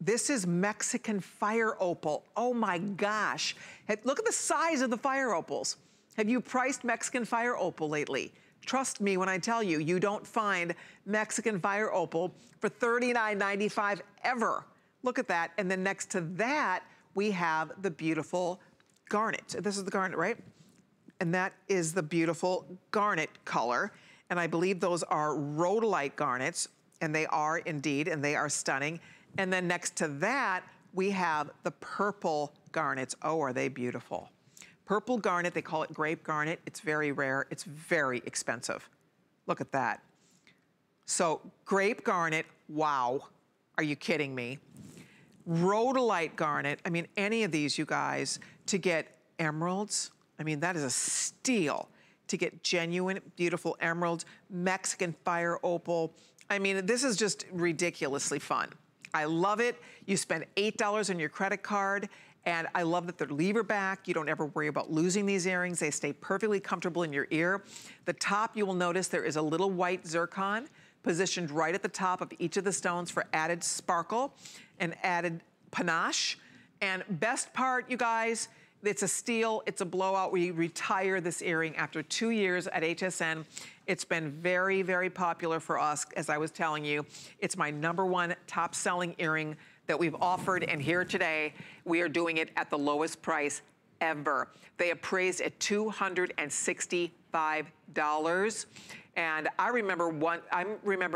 this is Mexican fire opal. Oh my gosh. Hey, look at the size of the fire opals. Have you priced Mexican fire opal lately? Trust me when I tell you, you don't find Mexican fire opal for $39.95 ever. Look at that. And then next to that, we have the beautiful garnet. This is the garnet, right? And that is the beautiful garnet color. And I believe those are rhodolite garnets, and they are indeed, and they are stunning. And then next to that, we have the purple garnets. Oh, are they beautiful. Purple garnet, they call it grape garnet. It's very rare, it's very expensive. Look at that. So grape garnet, wow, are you kidding me? Rhodolite garnet, I mean, any of these, you guys, to get emeralds, I mean, that is a steal to get genuine, beautiful emeralds, Mexican fire opal. I mean, this is just ridiculously fun. I love it. You spend $8 on your credit card, and I love that they're lever back. You don't ever worry about losing these earrings. They stay perfectly comfortable in your ear. The top, you will notice there is a little white zircon positioned right at the top of each of the stones for added sparkle and added panache. And best part, you guys, it's a steal, it's a blowout. We retire this earring after 2 years at HSN. It's been very, very popular for us, as I was telling you. It's my #1 top-selling earring that we've offered, and here today, we are doing it at the lowest price ever. They appraised at $265. And I remember in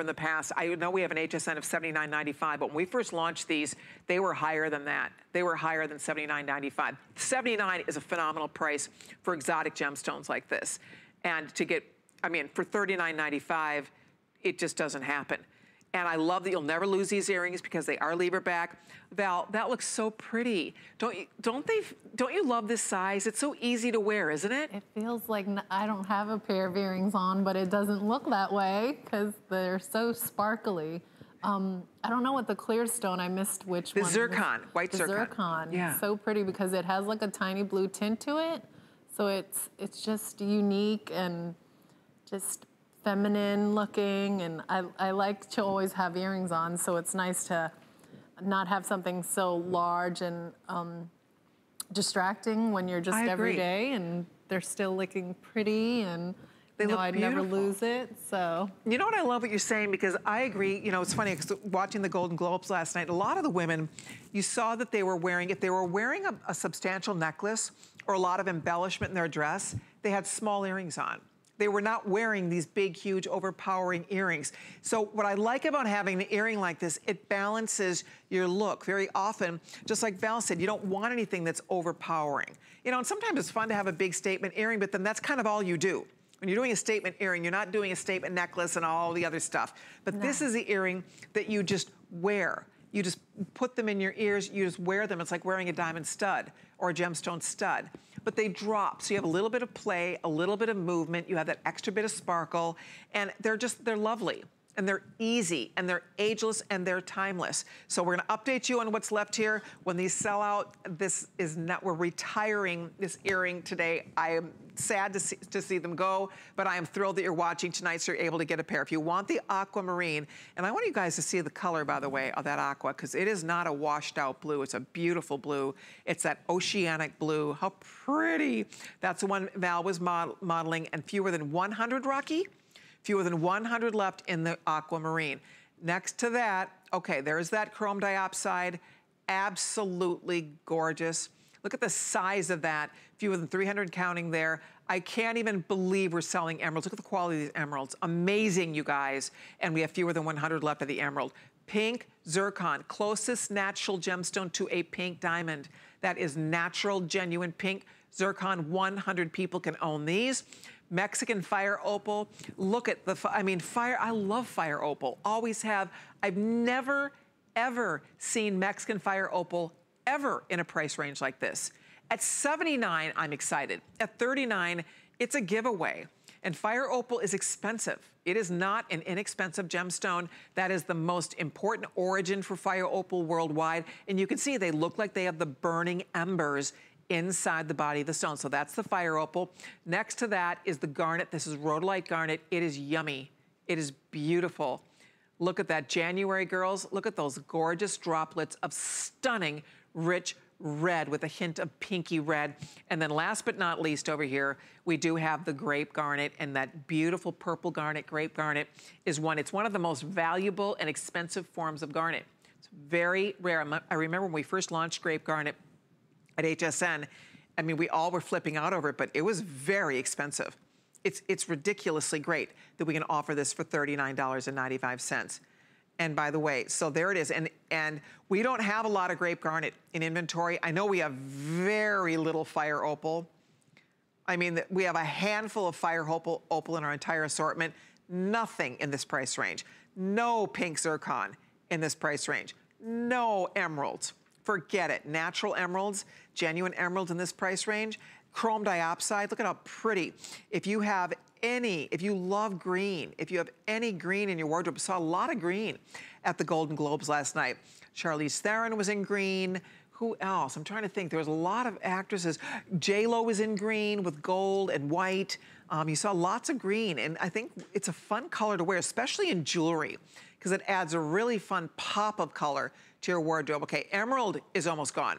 the past, I know we have an HSN of $79.95, but when we first launched these, they were higher than that. They were higher than $79.95. $79 is a phenomenal price for exotic gemstones like this. And to get, I mean, for $39.95, it just doesn't happen. And I love that you'll never lose these earrings because they are lever back. Val, that looks so pretty. Don't you love this size? It's so easy to wear, isn't it? It feels like I don't have a pair of earrings on, but it doesn't look that way because they're so sparkly. I don't know what the clear stone, I missed which one. The zircon, white zircon. The zircon, yeah. So pretty because it has like a tiny blue tint to it. So it's just unique and just feminine looking. And I like to always have earrings on, so it's nice to not have something so large and distracting when you're just every day and they're still looking pretty and they look I'd beautiful. Never lose it, so. You know what, I love what you're saying because I agree, you know, it's funny, because watching the Golden Globes last night, a lot of the women, you saw that they were wearing, if they were wearing a substantial necklace or a lot of embellishment in their dress, they had small earrings on. They were not wearing these big, huge, overpowering earrings. So what I like about having an earring like this, it balances your look. Very often, just like Val said, you don't want anything that's overpowering. You know, and sometimes it's fun to have a big statement earring, but then that's kind of all you do. When you're doing a statement earring, you're not doing a statement necklace and all the other stuff. But this is the earring that you just wear. You just put them in your ears, you just wear them. It's like wearing a diamond stud or a gemstone stud. But they drop, so you have a little bit of play, a little bit of movement, you have that extra bit of sparkle, and they're just, they're lovely. And they're easy, and they're ageless, and they're timeless. So we're gonna update you on what's left here. When these sell out, this is not, we're retiring this earring today. I am sad to see them go, but I am thrilled that you're watching tonight, so you're able to get a pair. If you want the aquamarine, and I want you guys to see the color, by the way, of that aqua, because it is not a washed out blue, it's a beautiful blue. It's that oceanic blue, how pretty. That's the one Val was modeling, and fewer than 100, Rocky? Fewer than 100 left in the aquamarine. Next to that, okay, there's that chrome diopside. Absolutely gorgeous. Look at the size of that. Fewer than 300 counting there. I can't even believe we're selling emeralds. Look at the quality of these emeralds. Amazing, you guys. And we have fewer than 100 left of the emerald. Pink zircon, closest natural gemstone to a pink diamond. That is natural, genuine pink zircon. 100 people can own these. Mexican fire opal. Look at the, I mean, fire, I love fire opal. Always have. I've never, ever seen Mexican fire opal ever in a price range like this. At $79, I'm excited. At $39, it's a giveaway. And fire opal is expensive. It is not an inexpensive gemstone. That is the most important origin for fire opal worldwide. And you can see they look like they have the burning embers inside the body of the stone. So that's the fire opal. Next to that is the garnet. This is rhodolite garnet. It is yummy. It is beautiful. Look at that, January girls. Look at those gorgeous droplets of stunning rich red with a hint of pinky red. And then last but not least over here, we do have the grape garnet, and that beautiful purple garnet. Grape garnet is one, it's one of the most valuable and expensive forms of garnet. It's very rare. I remember when we first launched grape garnet at HSN, I mean, we all were flipping out over it, but it was very expensive. It's ridiculously great that we can offer this for $39.95. And by the way, so there it is. And we don't have a lot of grape garnet in inventory. I know we have very little fire opal. I mean, we have a handful of fire opal in our entire assortment. Nothing in this price range. No pink zircon in this price range. No emeralds. Forget it. Natural emeralds, genuine emeralds in this price range. Chrome diopside, look at how pretty. If you have any, if you love green, if you have any green in your wardrobe, saw a lot of green at the Golden Globes last night. Charlize Theron was in green. Who else? I'm trying to think. There was a lot of actresses. J-Lo was in green with gold and white. You saw lots of green, and I think it's a fun color to wear, especially in jewelry, because it adds a really fun pop of color to your wardrobe. Okay, emerald is almost gone.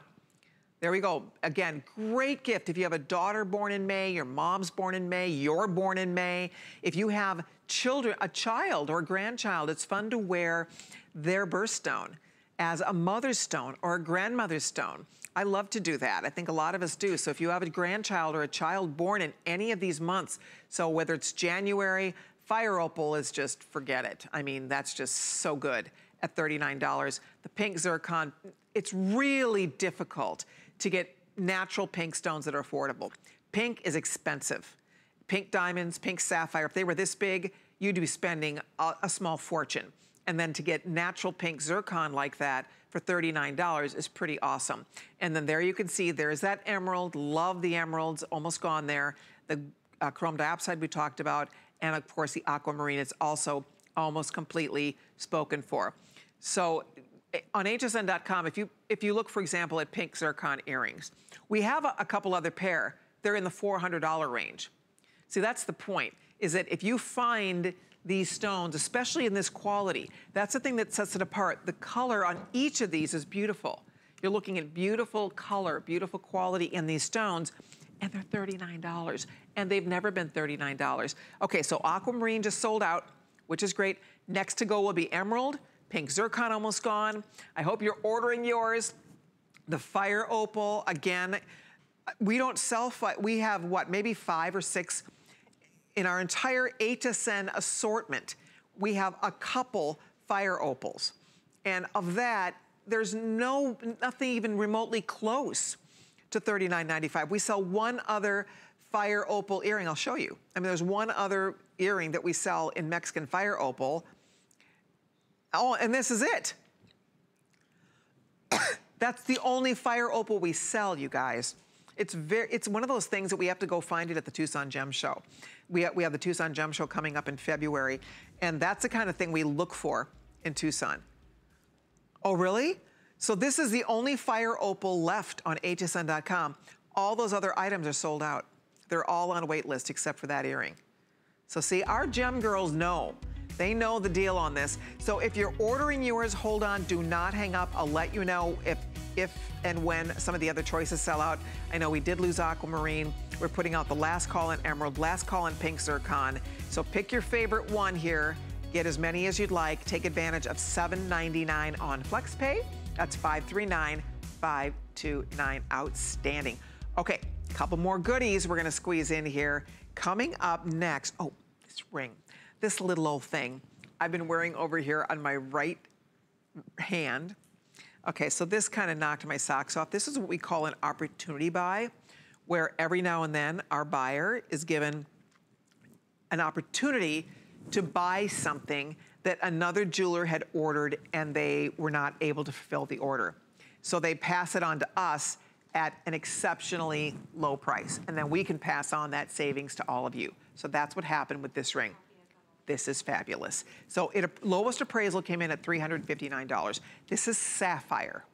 There we go. Again, great gift. If you have a daughter born in May, your mom's born in May, you're born in May. If you have children, a child or a grandchild, it's fun to wear their birthstone as a mother's stone or a grandmother's stone. I love to do that. I think a lot of us do. So if you have a grandchild or a child born in any of these months, so whether it's January, fire opal is just, forget it. I mean, that's just so good at $39. The pink zircon, it's really difficult to get natural pink stones that are affordable. Pink is expensive. Pink diamonds, pink sapphire, if they were this big, you'd be spending a small fortune. And then to get natural pink zircon like that for $39 is pretty awesome. And then there you can see there's that emerald. Love the emeralds, almost gone there. The chrome diopside we talked about, and of course the aquamarine is also almost completely spoken for. So on hsn.com, if you look, for example, at pink zircon earrings, we have a couple other pair. They're in the $400 range. See, that's the point, is that if you find these stones, especially in this quality, that's the thing that sets it apart. The color on each of these is beautiful. You're looking at beautiful color, beautiful quality in these stones, and they're $39, and they've never been $39. Okay, so Aquamarine just sold out, which is great. Next to go will be Emerald. Pink Zircon almost gone. I hope you're ordering yours. The Fire Opal, again, we don't sell, we have what, maybe 5 or 6 in our entire HSN assortment. We have a couple Fire Opals. And of that, there's nothing even remotely close to $39.95. We sell one other Fire Opal earring. I'll show you. I mean, there's one other earring that we sell in Mexican Fire Opal. Oh, and this is it. That's the only Fire Opal we sell, you guys. It's one of those things that we have to go find it at the Tucson Gem Show. We have the Tucson Gem Show coming up in February, and that's the kind of thing we look for in Tucson. Oh, really? So this is the only Fire Opal left on hsn.com. All those other items are sold out. They're all on a wait list except for that earring. So see, our gem girls know. They know the deal on this. So if you're ordering yours, hold on, do not hang up. I'll let you know if and when some of the other choices sell out. I know we did lose Aquamarine. We're putting out the last call in Emerald, last call in Pink Zircon. So pick your favorite one here. Get as many as you'd like. Take advantage of $7.99 on FlexPay. That's $539,529. Outstanding. Okay, a couple more goodies we're gonna squeeze in here. Coming up next, oh, this ring. This little old thing I've been wearing over here on my right hand. Okay, so this kind of knocked my socks off. This is what we call an opportunity buy, where every now and then our buyer is given an opportunity to buy something that another jeweler had ordered and they were not able to fulfill the order. So they pass it on to us at an exceptionally low price, and then we can pass on that savings to all of you. So that's what happened with this ring. This is fabulous. So lowest appraisal came in at $359. This is sapphire.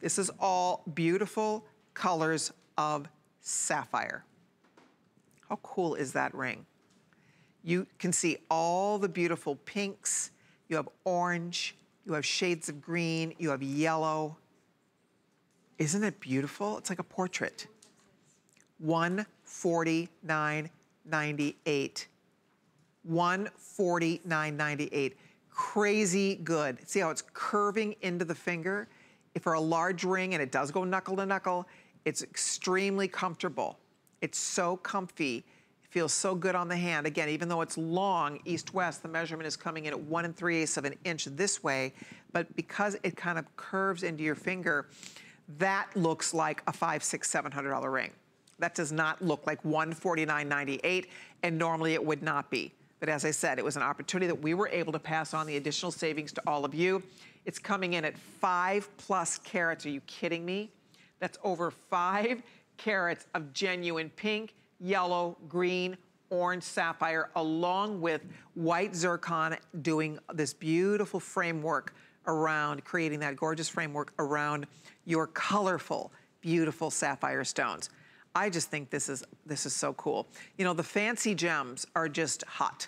This is all beautiful colors of sapphire. How cool is that ring? You can see all the beautiful pinks. You have orange, you have shades of green, you have yellow. Isn't it beautiful? It's like a portrait. $149.98. $149.98. Crazy good. See how it's curving into the finger? If for a large ring, and it does go knuckle to knuckle, it's extremely comfortable. It's so comfy. It feels so good on the hand. Again, even though it's long, east-west, the measurement is coming in at 1 3/8 of an inch this way, but because it kind of curves into your finger, that looks like a $500, $600, $700 ring. That does not look like $149.98, and normally it would not be. But as I said, it was an opportunity that we were able to pass on the additional savings to all of you. It's coming in at 5+ carats. Are you kidding me? That's over 5 carats of genuine pink, yellow, green, orange sapphire, along with white zircon doing this beautiful framework around, creating that gorgeous framework around your colorful, beautiful sapphire stones. I just think this is so cool. You know, the fancy gems are just hot.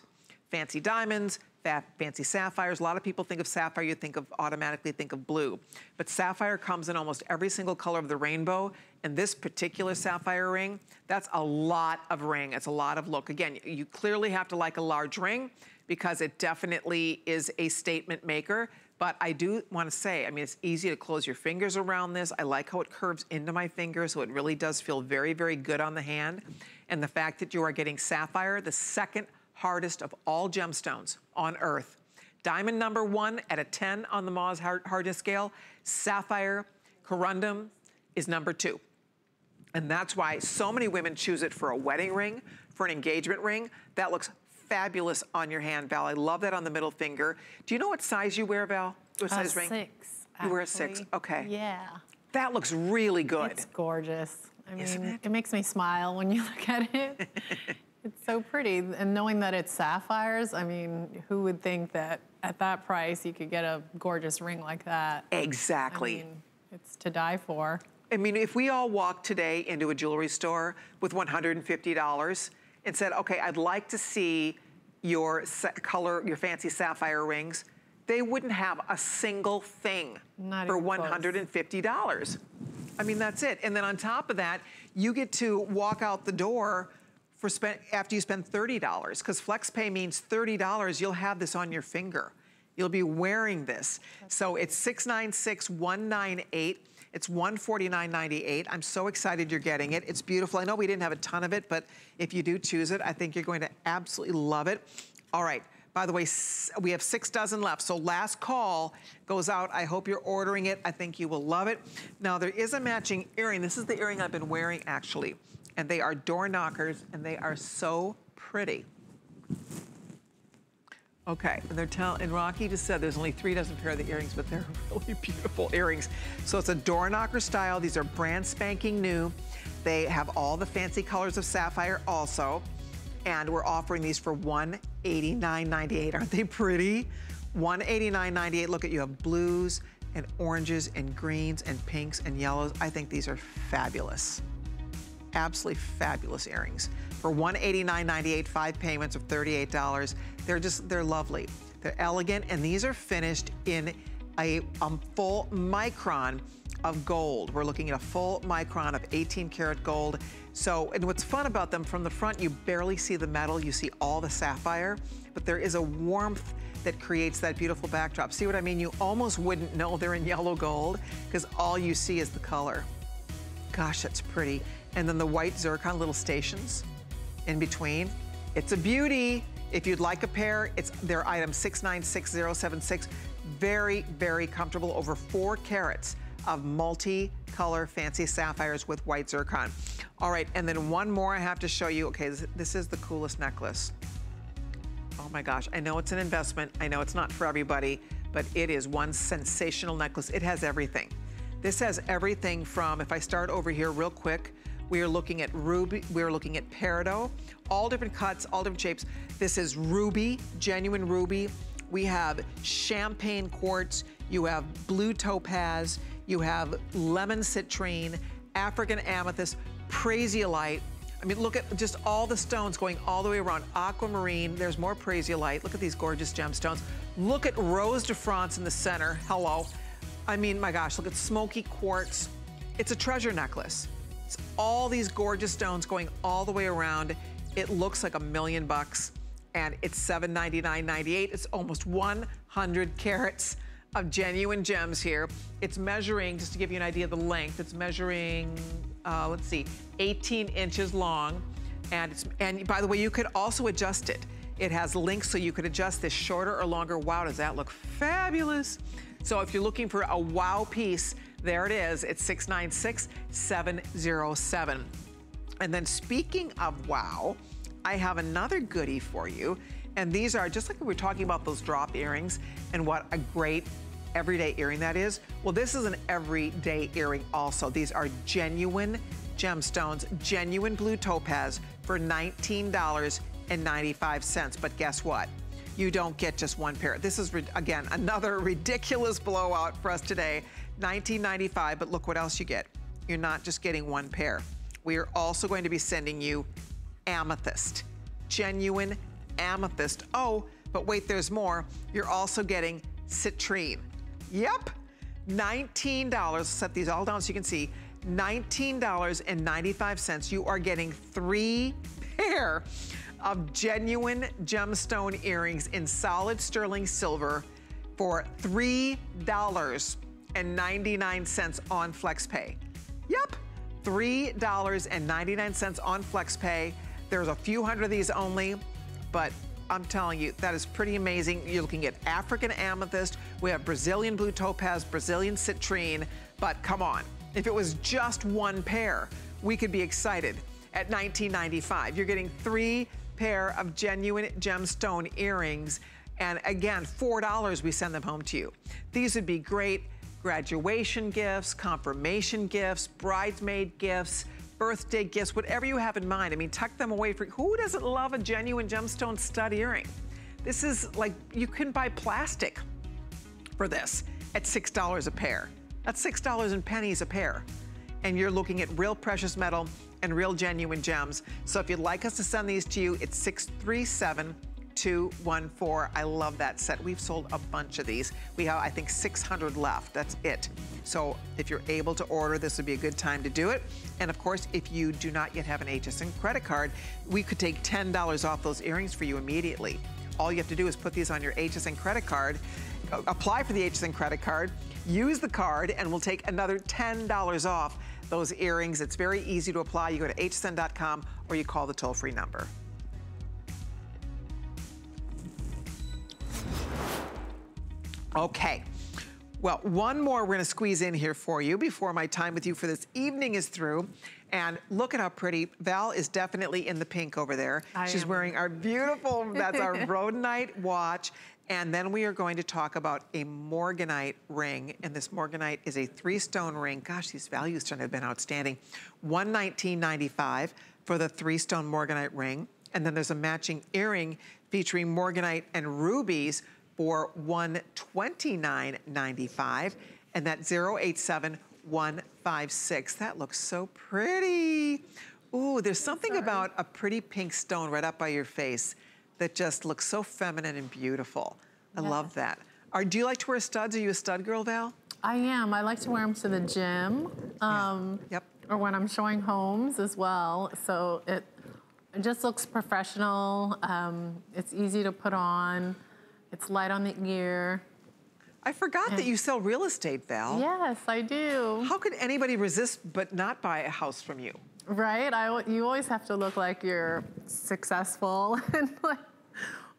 Fancy diamonds, fancy sapphires. A lot of people think of sapphire, you think of automatically think of blue. But sapphire comes in almost every single color of the rainbow. And this particular sapphire ring, that's a lot of ring. It's a lot of look. Again, you clearly have to like a large ring because it definitely is a statement maker. But I do want to say, I mean, it's easy to close your fingers around this. I like how it curves into my finger, so it really does feel very, very good on the hand. And the fact that you are getting sapphire, the second hardest of all gemstones on earth. Diamond #1 at a 10 on the Mohs hardness scale. Sapphire, corundum is #2. And that's why so many women choose it for a wedding ring, for an engagement ring. That looks fabulous on your hand, Val. I love that on the middle finger. Do you know what size you wear, Val? What size ring? 6. Actually. You wear a 6. Okay. Yeah. That looks really good. It's gorgeous. I mean, it makes me smile when you look at it. It's So pretty, and knowing that it's sapphires, I mean, who would think that at that price you could get a gorgeous ring like that? Exactly. I mean, it's to die for. I mean, if we all walked today into a jewelry store with $150 and said, okay, I'd like to see your color, your fancy sapphire rings, they wouldn't have a single thing for $150. I mean, that's it. And then on top of that, you get to walk out the door for after you spend $30, because FlexPay means $30, you'll have this on your finger. You'll be wearing this. So it's $696,198. It's $149.98. I'm so excited you're getting it. It's beautiful. I know we didn't have a ton of it, but if you do choose it, I think you're going to absolutely love it. All right. By the way, we have 6 dozen left, so last call goes out. I hope you're ordering it. I think you will love it. Now, there is a matching earring. This is the earring I've been wearing, actually, and they are door knockers, and they are so pretty. Okay, and they're and Rocky just said there's only 3 dozen pair of the earrings, but they're really beautiful earrings. So it's a door knocker style. These are brand spanking new. They have all the fancy colors of sapphire also. And we're offering these for $189.98. Aren't they pretty? $189.98. Look at you have blues and oranges and greens and pinks and yellows. I think these are fabulous. Absolutely fabulous earrings. For $189.98, 5 payments of $38. They're lovely. They're elegant, and these are finished in a full micron of gold. We're looking at a full micron of 18 karat gold. So, and what's fun about them, from the front, you barely see the metal, you see all the sapphire, but there is a warmth that creates that beautiful backdrop. See what I mean? You almost wouldn't know they're in yellow gold because all you see is the color. Gosh, that's pretty. And then the white zircon little stations in between. It's a beauty. If you'd like a pair, it's their item 696076. Very, very comfortable, over 4 carats of multi-color fancy sapphires with white zircon. All right, and then one more I have to show you. Okay, this is the coolest necklace. Oh my gosh, I know it's an investment. I know it's not for everybody, but it is one sensational necklace. It has everything. This has everything from, if I start over here real quick, we are looking at ruby, we are looking at peridot, all different cuts, all different shapes. This is ruby, genuine ruby. We have champagne quartz, you have blue topaz, you have lemon citrine, African amethyst, Prasiolite. I mean, look at just all the stones going all the way around. Aquamarine, there's more Prasiolite. Look at these gorgeous gemstones. Look at Rose de France in the center. Hello. I mean, my gosh, look at smoky quartz. It's a treasure necklace. It's all these gorgeous stones going all the way around. It looks like $1,000,000, and it's $799.98. It's almost 100 carats of genuine gems here. It's measuring, just to give you an idea of the length, it's measuring, let's see, 18 inches long. And by the way, you could also adjust it. It has links, so you could adjust this shorter or longer. Wow, does that look fabulous? So if you're looking for a wow piece, there it is. It's 696707. And then speaking of wow, I have another goodie for you. And these are, just like we were talking about those drop earrings and what a great everyday earring that is. Well, this is an everyday earring also. These are genuine gemstones, genuine blue topaz for $19.95. But guess what? You don't get just one pair. This is, again, another ridiculous blowout for us today. $19.95, but look what else you get. You're not just getting one pair. We are also going to be sending you amethyst, genuine amethyst. Oh, but wait, there's more. You're also getting citrine. Yep, $19. Set these all down so you can see. $19.95. You are getting 3 pair of genuine gemstone earrings in solid sterling silver for $3.99 on FlexPay. Yep, $3.99 on FlexPay. There's a few hundred of these only, but I'm telling you, that is pretty amazing. You're looking at African amethyst. We have Brazilian blue topaz, Brazilian citrine, but come on. If it was just one pair, we could be excited at $19.95. You're getting 3 pair of genuine gemstone earrings. And again, $4, we send them home to you. These would be great graduation gifts, confirmation gifts, bridesmaid gifts, birthday gifts, whatever you have in mind. I mean, tuck them away. For who doesn't love a genuine gemstone stud earring? This is like, you can buy plastic for this at $6 a pair. That's $6 and pennies a pair. And you're looking at real precious metal and real genuine gems. So if you'd like us to send these to you, it's 637-214. I love that set. We've sold a bunch of these. We have, I think, 600 left. That's it. So if you're able to order, this would be a good time to do it. And of course, if you do not yet have an HSN credit card, we could take $10 off those earrings for you immediately. All you have to do is put these on your HSN credit card, apply for the HSN credit card, use the card, and we'll take another $10 off those earrings. It's very easy to apply. You go to hsn.com or you call the toll-free number. Okay, well, one more we're gonna squeeze in here for you before my time with you for this evening is through. And look at how pretty. Val is definitely in the pink over there. She's wearing our beautiful, that's our Rhodonite watch. And then we are going to talk about a Morganite ring. And this Morganite is a 3-stone ring. Gosh, these values have been outstanding. $119.95 for the 3-stone Morganite ring. And then there's a matching earring featuring Morganite and rubies for $129.95. And that 087156. That looks so pretty. Ooh, there's something about a pretty pink stone right up by your face that just looks so feminine and beautiful. I love that. Do you like to wear studs? Are you a stud girl, Val? I am. I like to wear them to the gym. Or when I'm showing homes as well. So it just looks professional. It's easy to put on. It's light on the ear. I forgot that you sell real estate, Val. Yes, I do. How could anybody resist but not buy a house from you? Right? You always have to look like you're successful.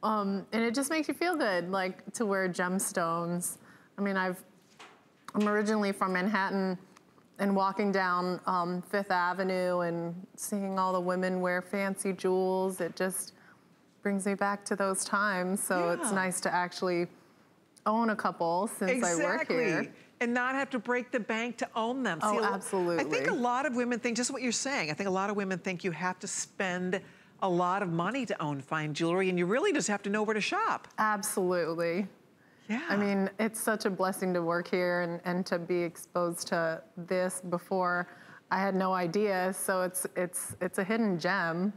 And it just makes you feel good, like, to wear gemstones. I mean, I'm originally from Manhattan, and walking down Fifth Avenue and seeing all the women wear fancy jewels, it just brings me back to those times. So it's nice to actually own a couple since I work here. And not have to break the bank to own them. Oh, absolutely. I think a lot of women think, just what you're saying, I think a lot of women think you have to spend a lot of money to own fine jewelry, and you really just have to know where to shop. Absolutely. Yeah. I mean, it's such a blessing to work here and to be exposed to this. Before, I had no idea, so it's a hidden gem.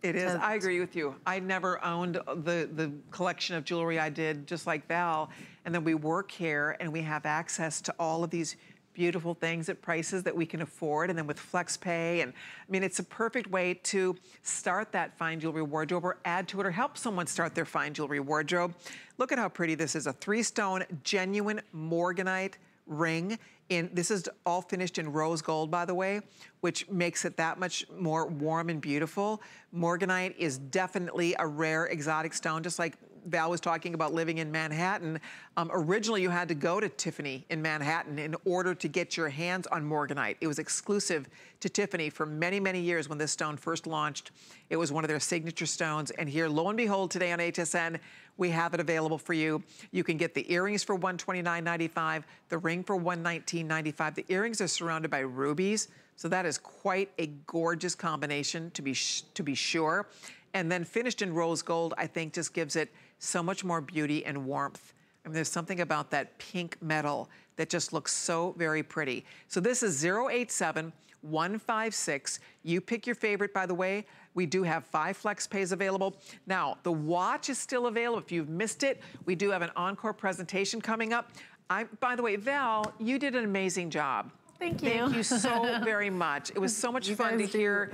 It is. I agree with you. I never owned the collection of jewelry I did, just like Val. And then we work here and we have access to all of these beautiful things at prices that we can afford. And then with FlexPay, and I mean, it's a perfect way to start that fine jewelry wardrobe or add to it or help someone start their fine jewelry wardrobe. Look at how pretty this is. A 3-stone genuine Morganite ring. This is all finished in rose gold, by the way, which makes it that much more warm and beautiful. Morganite is definitely a rare exotic stone, just like Val was talking about living in Manhattan. Originally, you had to go to Tiffany in Manhattan in order to get your hands on Morganite. It was exclusive to Tiffany for many, many years when this stone first launched. It was one of their signature stones. And here, lo and behold, today on HSN, we have it available for you. You can get the earrings for $129.95, the ring for $119.95. The earrings are surrounded by rubies, so that is quite a gorgeous combination, to be sure. And then finished in rose gold, I think, just gives it so much more beauty and warmth. I mean, there's something about that pink metal that just looks so very pretty. So this is 087156. You pick your favorite, by the way. We do have 5 flex pays available. Now, the watch is still available. If you've missed it, we do have an encore presentation coming up. By the way, Val, you did an amazing job. Thank you. Thank you so very much. It was so much fun to hear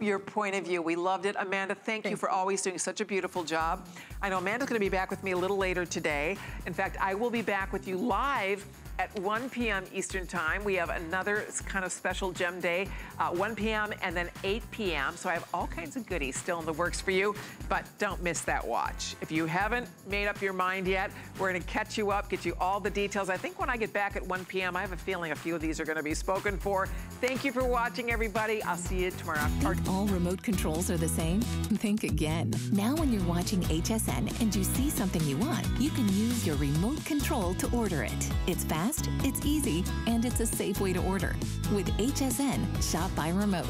your point of view. We loved it. Amanda, thank you for always doing such a beautiful job. I know Amanda's going to be back with me a little later today. In fact, I will be back with you live at 1 p.m. Eastern time. We have another kind of special gem day, 1 p.m. and then 8 p.m. So I have all kinds of goodies still in the works for you, but don't miss that watch. If you haven't made up your mind yet, we're gonna catch you up, get you all the details. I think when I get back at 1 p.m., I have a feeling a few of these are gonna be spoken for. Thank you for watching, everybody. I'll see you tomorrow. Think all remote controls are the same? Think again. Now when you're watching HSN and you see something you want, you can use your remote control to order it. It's fast fast, it's easy, and it's a safe way to order. With HSN, shop by remote.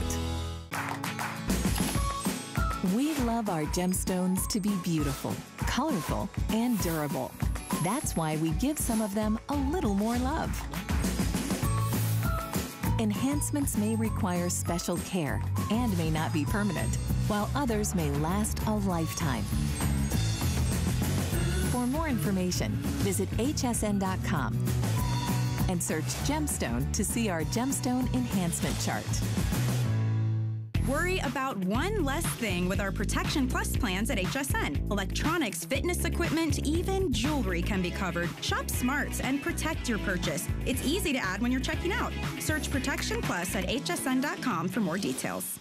We love our gemstones to be beautiful, colorful, and durable. That's why we give some of them a little more love. Enhancements may require special care and may not be permanent, while others may last a lifetime. For more information, visit hsn.com and search gemstone to see our gemstone enhancement chart. Worry about one less thing with our Protection Plus plans at HSN. Electronics, fitness equipment, even jewelry can be covered. Shop smarts and protect your purchase. It's easy to add when you're checking out. Search Protection Plus at hsn.com for more details.